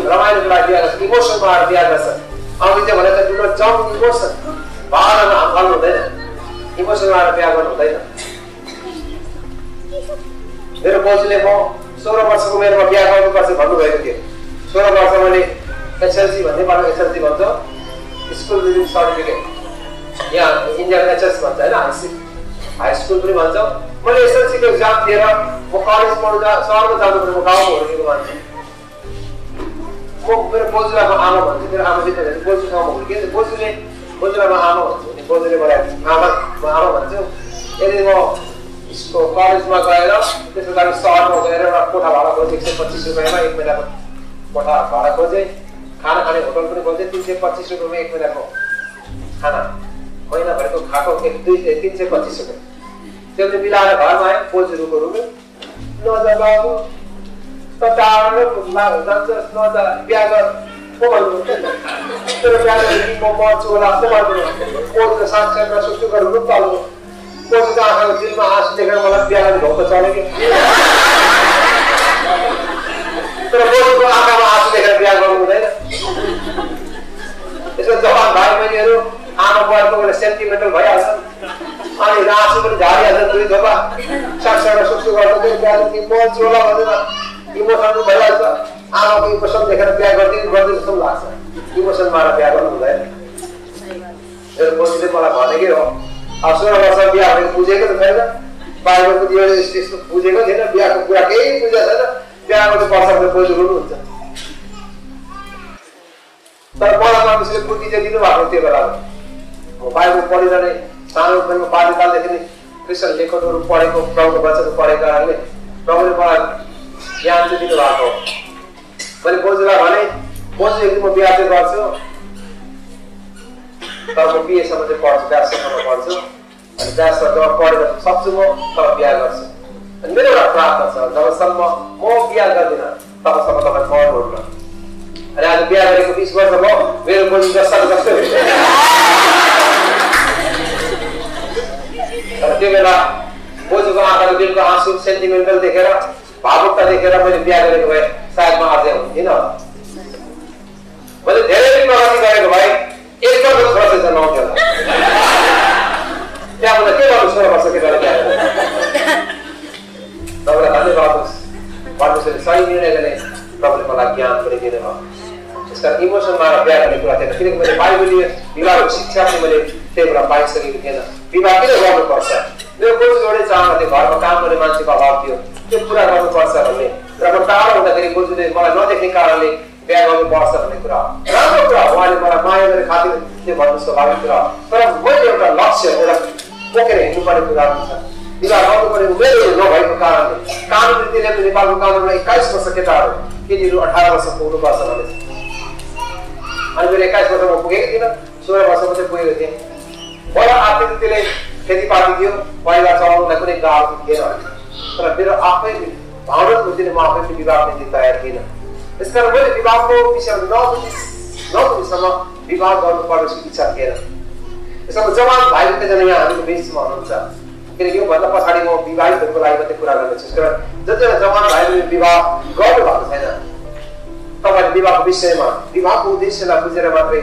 Raman, the emotion of the other. And with the one that do not jump in emotion. Barana, Allo, then. Emotion are the other later. There was Sora को मेरो बिहा गर्नु पर्छ भन्नु भएको थियो 16 वर्षमा नि एचएलसी भन्ने पार्ट एचएलसी भन्छ स्कुल रिजल्ट सर्टिफिकेट या इन्डियन एचएस भन्छ हैन हाई स्कुल पनि भन्छ मैले एचएलसी को एग्जाम दिएर म कलेज पढ्दा सहरमा जानु पर्ने म गाउँमा हुर्केको भन्छ म मेरो बोजुराको आमा भन्छ मेरो आमाले त बोजुसँग हुर्के बोजुले बोजुराको आमा भन्छ अनि बोजुले मलाई आमा भन्छ यदि म इसको कॉलेज में गएर त्यसको लागि सहरमा गएर एउटा कोठा भाडा खोजे 125 रुपैयाँमा एक महिनाको कोठा भाडा खोजे खाना खाने होटल पनि खोजे 325 रुपैयाँमा एक महिनाको खाना महिना भरको खाको 325 रुपैयाँ त्यसले मिलाएर घरमा आए बोजुको रुम नजा बाबु त टाढो पुग्ला जान्छ नजा बिहा गर को भन्नु तर बिहा गर्ने म मर्छु होला जस्तो भन्नु कोर्सको साक्षरमा सुस्तु गरेर रुम पाल्नु कोसका आखर दिल में आंसू देखकर मतलब प्यार में बहुत अच्छा लगे तो बोलो तो आंखों में आंसू देखकर प्यार में बोलते हैं इसमें जवान भाई में ये रो आम बार तो बोले सेंटीमेंटल भाई आसन आने रास्ते पर जा रही आसन तुरी दबा शक्सर शक्सर करते थे प्यार की बहुत रोला होते ना इमोशन में भाई आसन आम को इमोशन देखकर प्यार करती है आसुर वासना भी आपने पूजे का तो पहले बाइबल को दिया है इसलिए इसको पूजे का है ना बिया को पूरा के ही पूजा है ना बिया को तो पास आपने पूजा जरूर होता है तब पौरा काम इसलिए पूजी जाती है वापस तेरे बराबर वो बाइबल पौड़ी जाने सारे उपन में पानी डाल देते हैं क्रिश्चियन लेकर तो रुपारे को प्राप्त बच्चे तो पारे का आने प्राप्त बार ज्ञान से दिन वापस बल्कि पूजा वाले पूजे एक दिन बिया से वापस तब वो बीए समझे पढ़ बैस समझे पढ़ जो और बैस तो जब पढ़ रहे सबसे वो तब बिया कर से मेरे वाला प्राप्त है सर जब सब मो बिया कर देना तब सब तब कॉल बोलना अरे आज बिया करेंगे 20 वर्ष मो मेरे को इंग्लिश सब करते हैं और ये मेरा वो जो कहाँ कर दिल का आंसू सेंटीमेंटल देखेगा भावुकता देखेगा मेरे बिया करेंगे शायद मैं आज आऊँ ये ना मतलब धैर्य एक बार तो थोड़ा सा जाना होगा क्या बोला क्या बात उसने बस के बारे में तब बोला अन्य बात उसने साइन नहीं लेने तब बोले मला ज्ञान पर देने वाला इसका इमोशन मारा प्यार करने को आते हैं फिर एक मेरे भाई बोली विवाह की शिक्षा में मेरे तेरे बड़ा भाई सगी के ना विवाह के लिए वालों पर सा मेरे कुछ जोड़े चार आते घर में काम करने मानसिक आवाज दियो ये पूरा वालों पर सा हमने रबटार होता तेरे कुछ जोड़े मला न देखने कारण ले प्यार वाले पास अपने करा, राम करा, वाले मरा माये मेरे खाते में ये बात उसका भावी करा, पर अब वो जो उनका लक्ष्य है वो करें नुमारे करा दूँगा, इधर राम को मेरे लोग भाई पकारा दे, काम देते हैं मेरे पास काम में 21 वर्ष के तारों, कि जिन्हों 18 वर्ष पूर्ण पास आने से, और मेरे 21 वर्ष में पुगे कितना, 16 वर्ष में पुगे थे, और आपने देते हैं खेती पार्टी दियो, वाई लाचारों ने कुने गांव दिए ना, पर फिर आप ही भारत मुझे ने माफ़ कर दिया आपने जिताया कि ना इस कारण वो विवाह को पिछले 9 बजे समा विवाह करने पर उसकी इच्छा किया ना इसमें जवान भाई के जने यहाँ हमें बीच में आना चाहिए कि यूँ मतलब पसारी में विवाह करने लाई बते पूरा करने चाहिए इस कारण जब जब जवान भाई में विवाह करने वाले हैं ना तब आज विवाह विषय में विवाह को उद्देश्य ना बुझे रहमान पे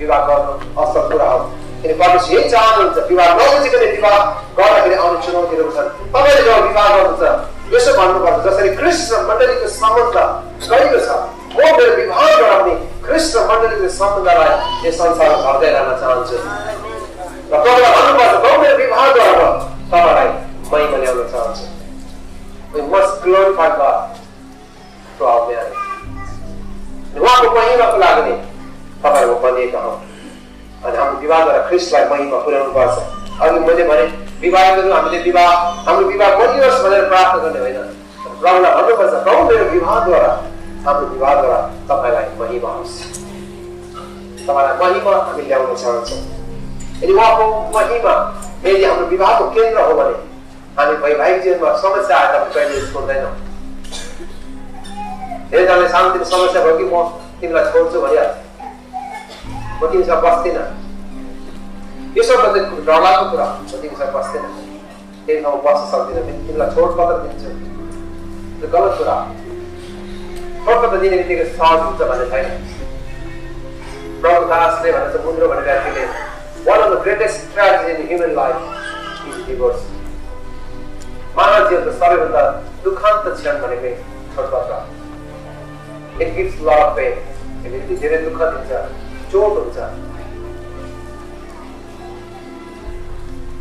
विवाह करना असर पूरा हो कि पार्टी ये चाहना विवाह 9 बजे के लिए विवाह करना के लिए अनुचित होने के लिए तब ये जो विवाह करना ये सब मानव बात है जैसे कृष्ण मंडली के सामंता कई तो सा वो मेरे विवाह पर अपनी कृष्ण मंडली के सामंता लाए ये संसार भर दे रहना चाहते हैं तो मेरा मानव बात है वो मेरे विवाह द्वारा वो सामने मैं मने वाला चाहते हैं मैं मस्त ग्लोरी फाइव का तो आप में आए वहाँ को महिमा पलागने तब वो बने कहाँ और हम विवाह द्वारा कृष्ण लाए महिमा पूरे अनुपात है अभी मुझे मरे विवाह करूं हमने विवाह कोई वर्ष मरे प्राप्त करने वाला रावण हमें बस कौन मेरे विवाह द्वारा हमने विवाह द्वारा तमारा महिमा तमारा महिमा हमें ले आने चाहिए यदि वहाँ को महिमा यदि हम विवाह को केंद्र हो बने हमें वैवाहिक जीवन में समस्या आता है पहले इसको देना धेरैजनाले सानोतिनो समस्या भयो कि म तिमीलाई छोड्छु भनिहाल्छ, म तिमीसँग बस्दिनँ। यो सब डरलाग्दो कुरा हो, म तिमीसँग बस्दिनँ, त्यही ठाउँमा बस्न सक्दिनँ, तिमीलाई छोडपत्र दिन्छु। त्यो गलत कुरा हो। छोडपत्र दिने बित्तिकै सहज हुन्छ भन्ने छैन। प्रभुदासले भनेको बुन्द्रो भन्ने व्यक्तिले one of the greatest tragedies in human life is divorce. मानव जीवनको सबैभन्दा दुःखद क्षण भनेको छोडपत्र। It gives lot of pain. यति धेरै दुःख दिन्छ, चोट हुन्छ।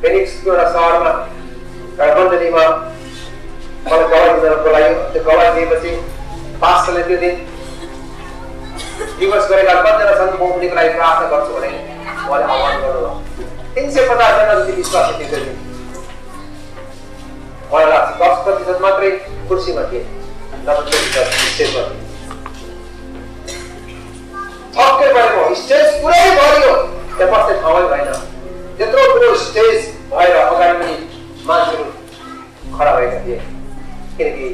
फेनिक्सको एउटा सहरमा काठमाडौँमा मलाई गवाई दिन बोलायो। त्यो गवाई दिएपछि पास्टरले त्यो दिन दिवस गरेका कतिजना छन् म उनीको लागि प्रार्थना गर्छु भने उहाँले आह्वान गर्नुभयो। 350 जना जति विश्वासी थियो। मलाई लाग्छ 10% मात्रै कुर्सीमा थिए, 90% छक्कै परेको। स्टेज पुरै भरियो, त्यहाँ बस्ने ठाउँै भएन। त्यत्रो ठुलो स्टेज भएर अगाडि पनि मान्छेहरू खडा भएका थिए, किनकि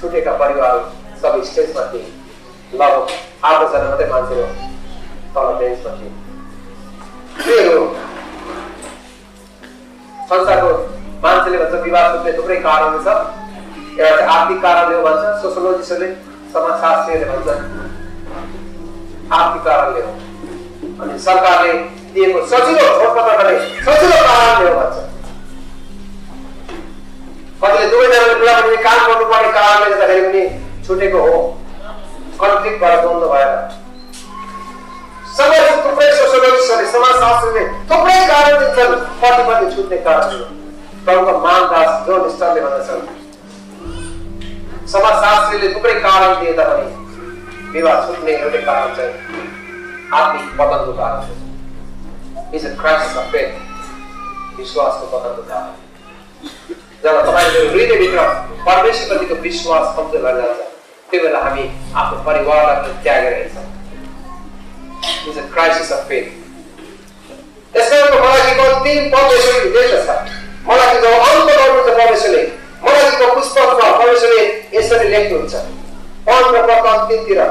छुटेका परिवारहरू सबै स्टेजमा थिए। लगभग 8-9 जना मात्रै मान्छेहरू तल बेन्चमा थिए। त्यही हो, संसारको मान्छेले भन्छ विवाह छुट्ने थुप्रै कारण छ। एउटा चाहिँ आर्थिक कारणले हो भन्छ सोसियोलोजिस्टहरूले, समाजशास्त्रीहरूले भन्छन् आर्थिक कारणले हो, अनि सरकारले दिएको सजिलो छोडपत्रले सजिलो कारणले हो भन्छ। कतिले दुवैजनाले कुरा पनि काम गर्नुपर्ने कारणले गर्दाखेरि पनि छुटेको हो, कन्फ्लिक्ट भएर द्वन्द्व भएर। सबै थुप्रै सोसियोलोजिस्टले समाजशास्त्रले थुप्रै कारण दिन्छन् पति-पत्नी छुट्ने कारणहरू। प्रभुको मानदास जो निष्ठले भन्छन् समाजशास्त्रीले थुप्रै कारण दिए तापनि विवाह छुट्ने एउटै कारण चाहिँ आत्मिक पतनको कारण हो। Is a crisis of faith, विश्वासको पतनको कारण। जब तपाईँको हृदयभित्र परमेश्वरप्रतिको विश्वास कमजोर भएर जान्छ, त्यही बेला हामी आफ्नो परिवारलाई त्यागेर हिँड्छौँ। Is a crisis of faith. यसको मलाई के अन्तिम परमेश्वरले दिएको छ, मलाई के अन्त गर्नुहुन्छ परमेश्वरले, मलाई के पुस्तकमा परमेश्वरले यसरी लेख्नुहुन्छ। 15 पद अन्तिमतिर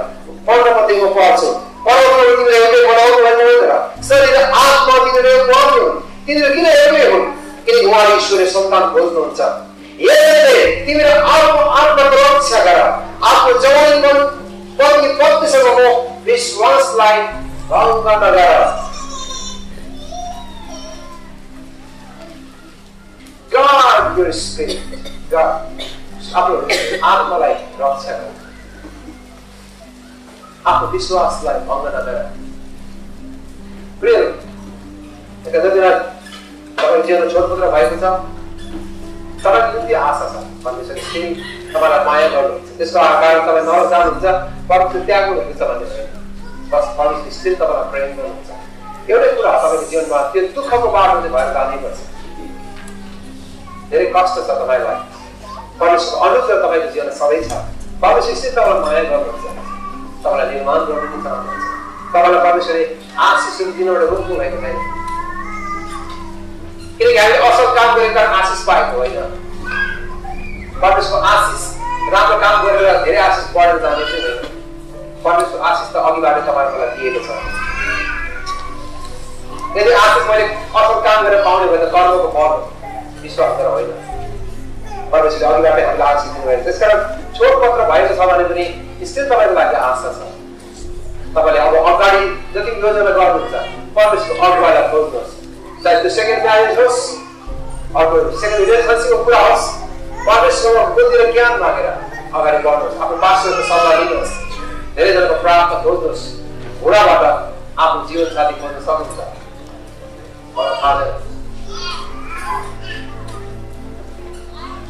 15 पदको पढ्छु। परमेश्वरले तिमीलाई एउटै बनाउनु भन्नुभएको र शरीर आत्मा तिनीहरू एउटै हुन्। तिनीहरू किन एउटै हुन्? किनकि उहाँले ईश्वरले सन्तान खोज्नुहुन्छ। यसैले तिमीहरू आफ्नो आत्माको रक्षा गर, आफ्नो जवानी मन पत्नी पत्नीसँगको विश्वासलाई भङ्ग नगर। God your spirit, God आफ्नो आत्मालाई रक्षा गर, आफ्नो विश्वासलाई भङ्ग नगर। प्रियहरू, जतिबेला तपाईँको जीवनमा छोडपत्र भएको छ, तपाईँको निम्ति आशा छ, भन्दैछ कि तपाईँलाई माया गर्नुहुन्छ, त्यसको आकार तपाईँ नर जानुहुन्छ, परमेश्वर त्याग्नुहुन्छ भन्दैछ। बस परमेश्वर स्थिर तपाईँलाई प्रेम गर्नुहुन्छ। एउटै कुरा तपाईँको जीवनमा त्यो दुःखको बाटो चाहिँ भएर जानुपर्छ। धेरै कष्ट छ तपाईँलाई, परमेश्वर अनुग्रह तपाईँको जीवनमा सधैँ छ। परमेश्वर स्थिर तपाईँलाई माया गर्नुहुन्छ, तपाईँलाई निर्माण गर्नु चाहनुहुन्छ। तपाईँलाई परमेश्वरले आशिष दिनबाट रोक्नु भएको छैन, किनकि हामीले असल काम गरेर आशिष पाएको होइन। परमेश्वरको आशिष राम्रो काम गरेर धेरै आशिष बढेर जाने चाहिँ होइन। परमेश्वरको आशिष त अघिबाट तपाईँहरूलाई दिएको छ। यदि आशिष मैले असल काम गरेर पाउने भयो त कर्मको फल विश्वास गरेर होइन, परमेश्वरले अघिबाटै हामीलाई आशिष दिनुभएको। त्यस कारण छोडपत्र भएको छ भने पनि स्थिर तपाईँको लागि आशा छ। तपाईँले अब अगाडि जति योजना गर्नुहुन्छ, परमेश्वरको अगुवाईलाई खोज्नुहोस्। चाहे त्यो सेकेन्ड म्यारेज होस्, अर्को सेकेन्ड रिलेसनसिपको कुरा होस्, परमेश्वरमा बुद्धि र ज्ञान मागेर अगाडि बढ्नुहोस्। आफ्नो पास्टरको सल्लाह लिनुहोस्, धेरैजनाको प्रार्थना खोज्नुहोस्। घुँडाबाट आफ्नो जीवनसाथी खोज्न सक्नुहुन्छ, मलाई थाहा छैन।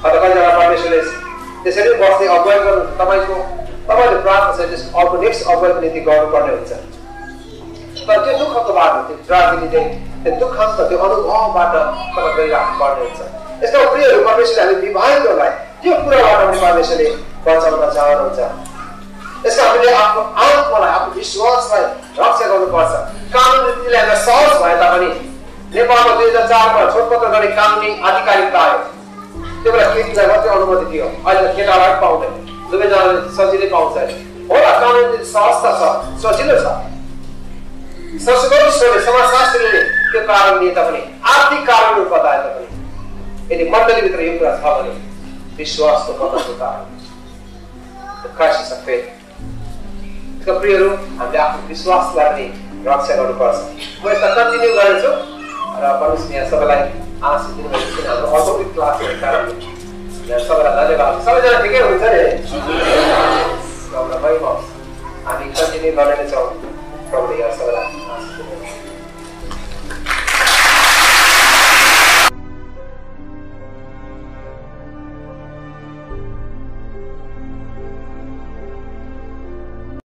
अन्त कतिजना परमेश्वरले त्यसरी बस्ने अगुवाई गर्नुहुन्छ। तपाईँको तपाईँले प्रार्थना छ अर्को नेक्स्ट अवैध नीति गर्नुपर्ने हुन्छ। तर त्यो दुःखको बाटो, त्यो ट्राजेडी चाहिँ त्यो दुःख त्यो अनुभवबाट तपाईँ गइराख्नु पर्ने हुन्छ। यस्तो प्रियहरू, परमेश्वरले हामी विवाहितहरूलाई त्यो कुराबाट पनि परमेश्वरले बचाउन चाहनुहुन्छ। यसको हामीले आफ्नो आत्मालाई, आफ्नो विश्वासलाई रक्षा गर्नुपर्छ। कानुन नीतिले हामीलाई सहज भए तापनि नेपालमा 2004मा छोडपत्र गर्ने कानुनी आधिकारिकता आयो। त्यो बेला केटीलाई मात्रै अनुमति दियो, अहिले केटालाई पाउँदैन। Dumnezeu să zile cauză. Ora ca în asta să zile să. Să se vor să samasastrele că carnii tăpni. Arti carnul pata tăpni. Ele mandali vitra yupra thavani. विश्वास तो पता होता है काशी सफेद तो प्रिय रूप हमने आपको विश्वास लाने रक्षा करने पर मैं सत्तर दिन उगाने जो और अपन उसमें सब लाए आज दिन में इसके नाम और तो भी क्लास में कारण यार सब लाने वाले बाप सब जाने ठीक है उधर है तो हमारा भाई बाप आमिर दिन उगाने जाओ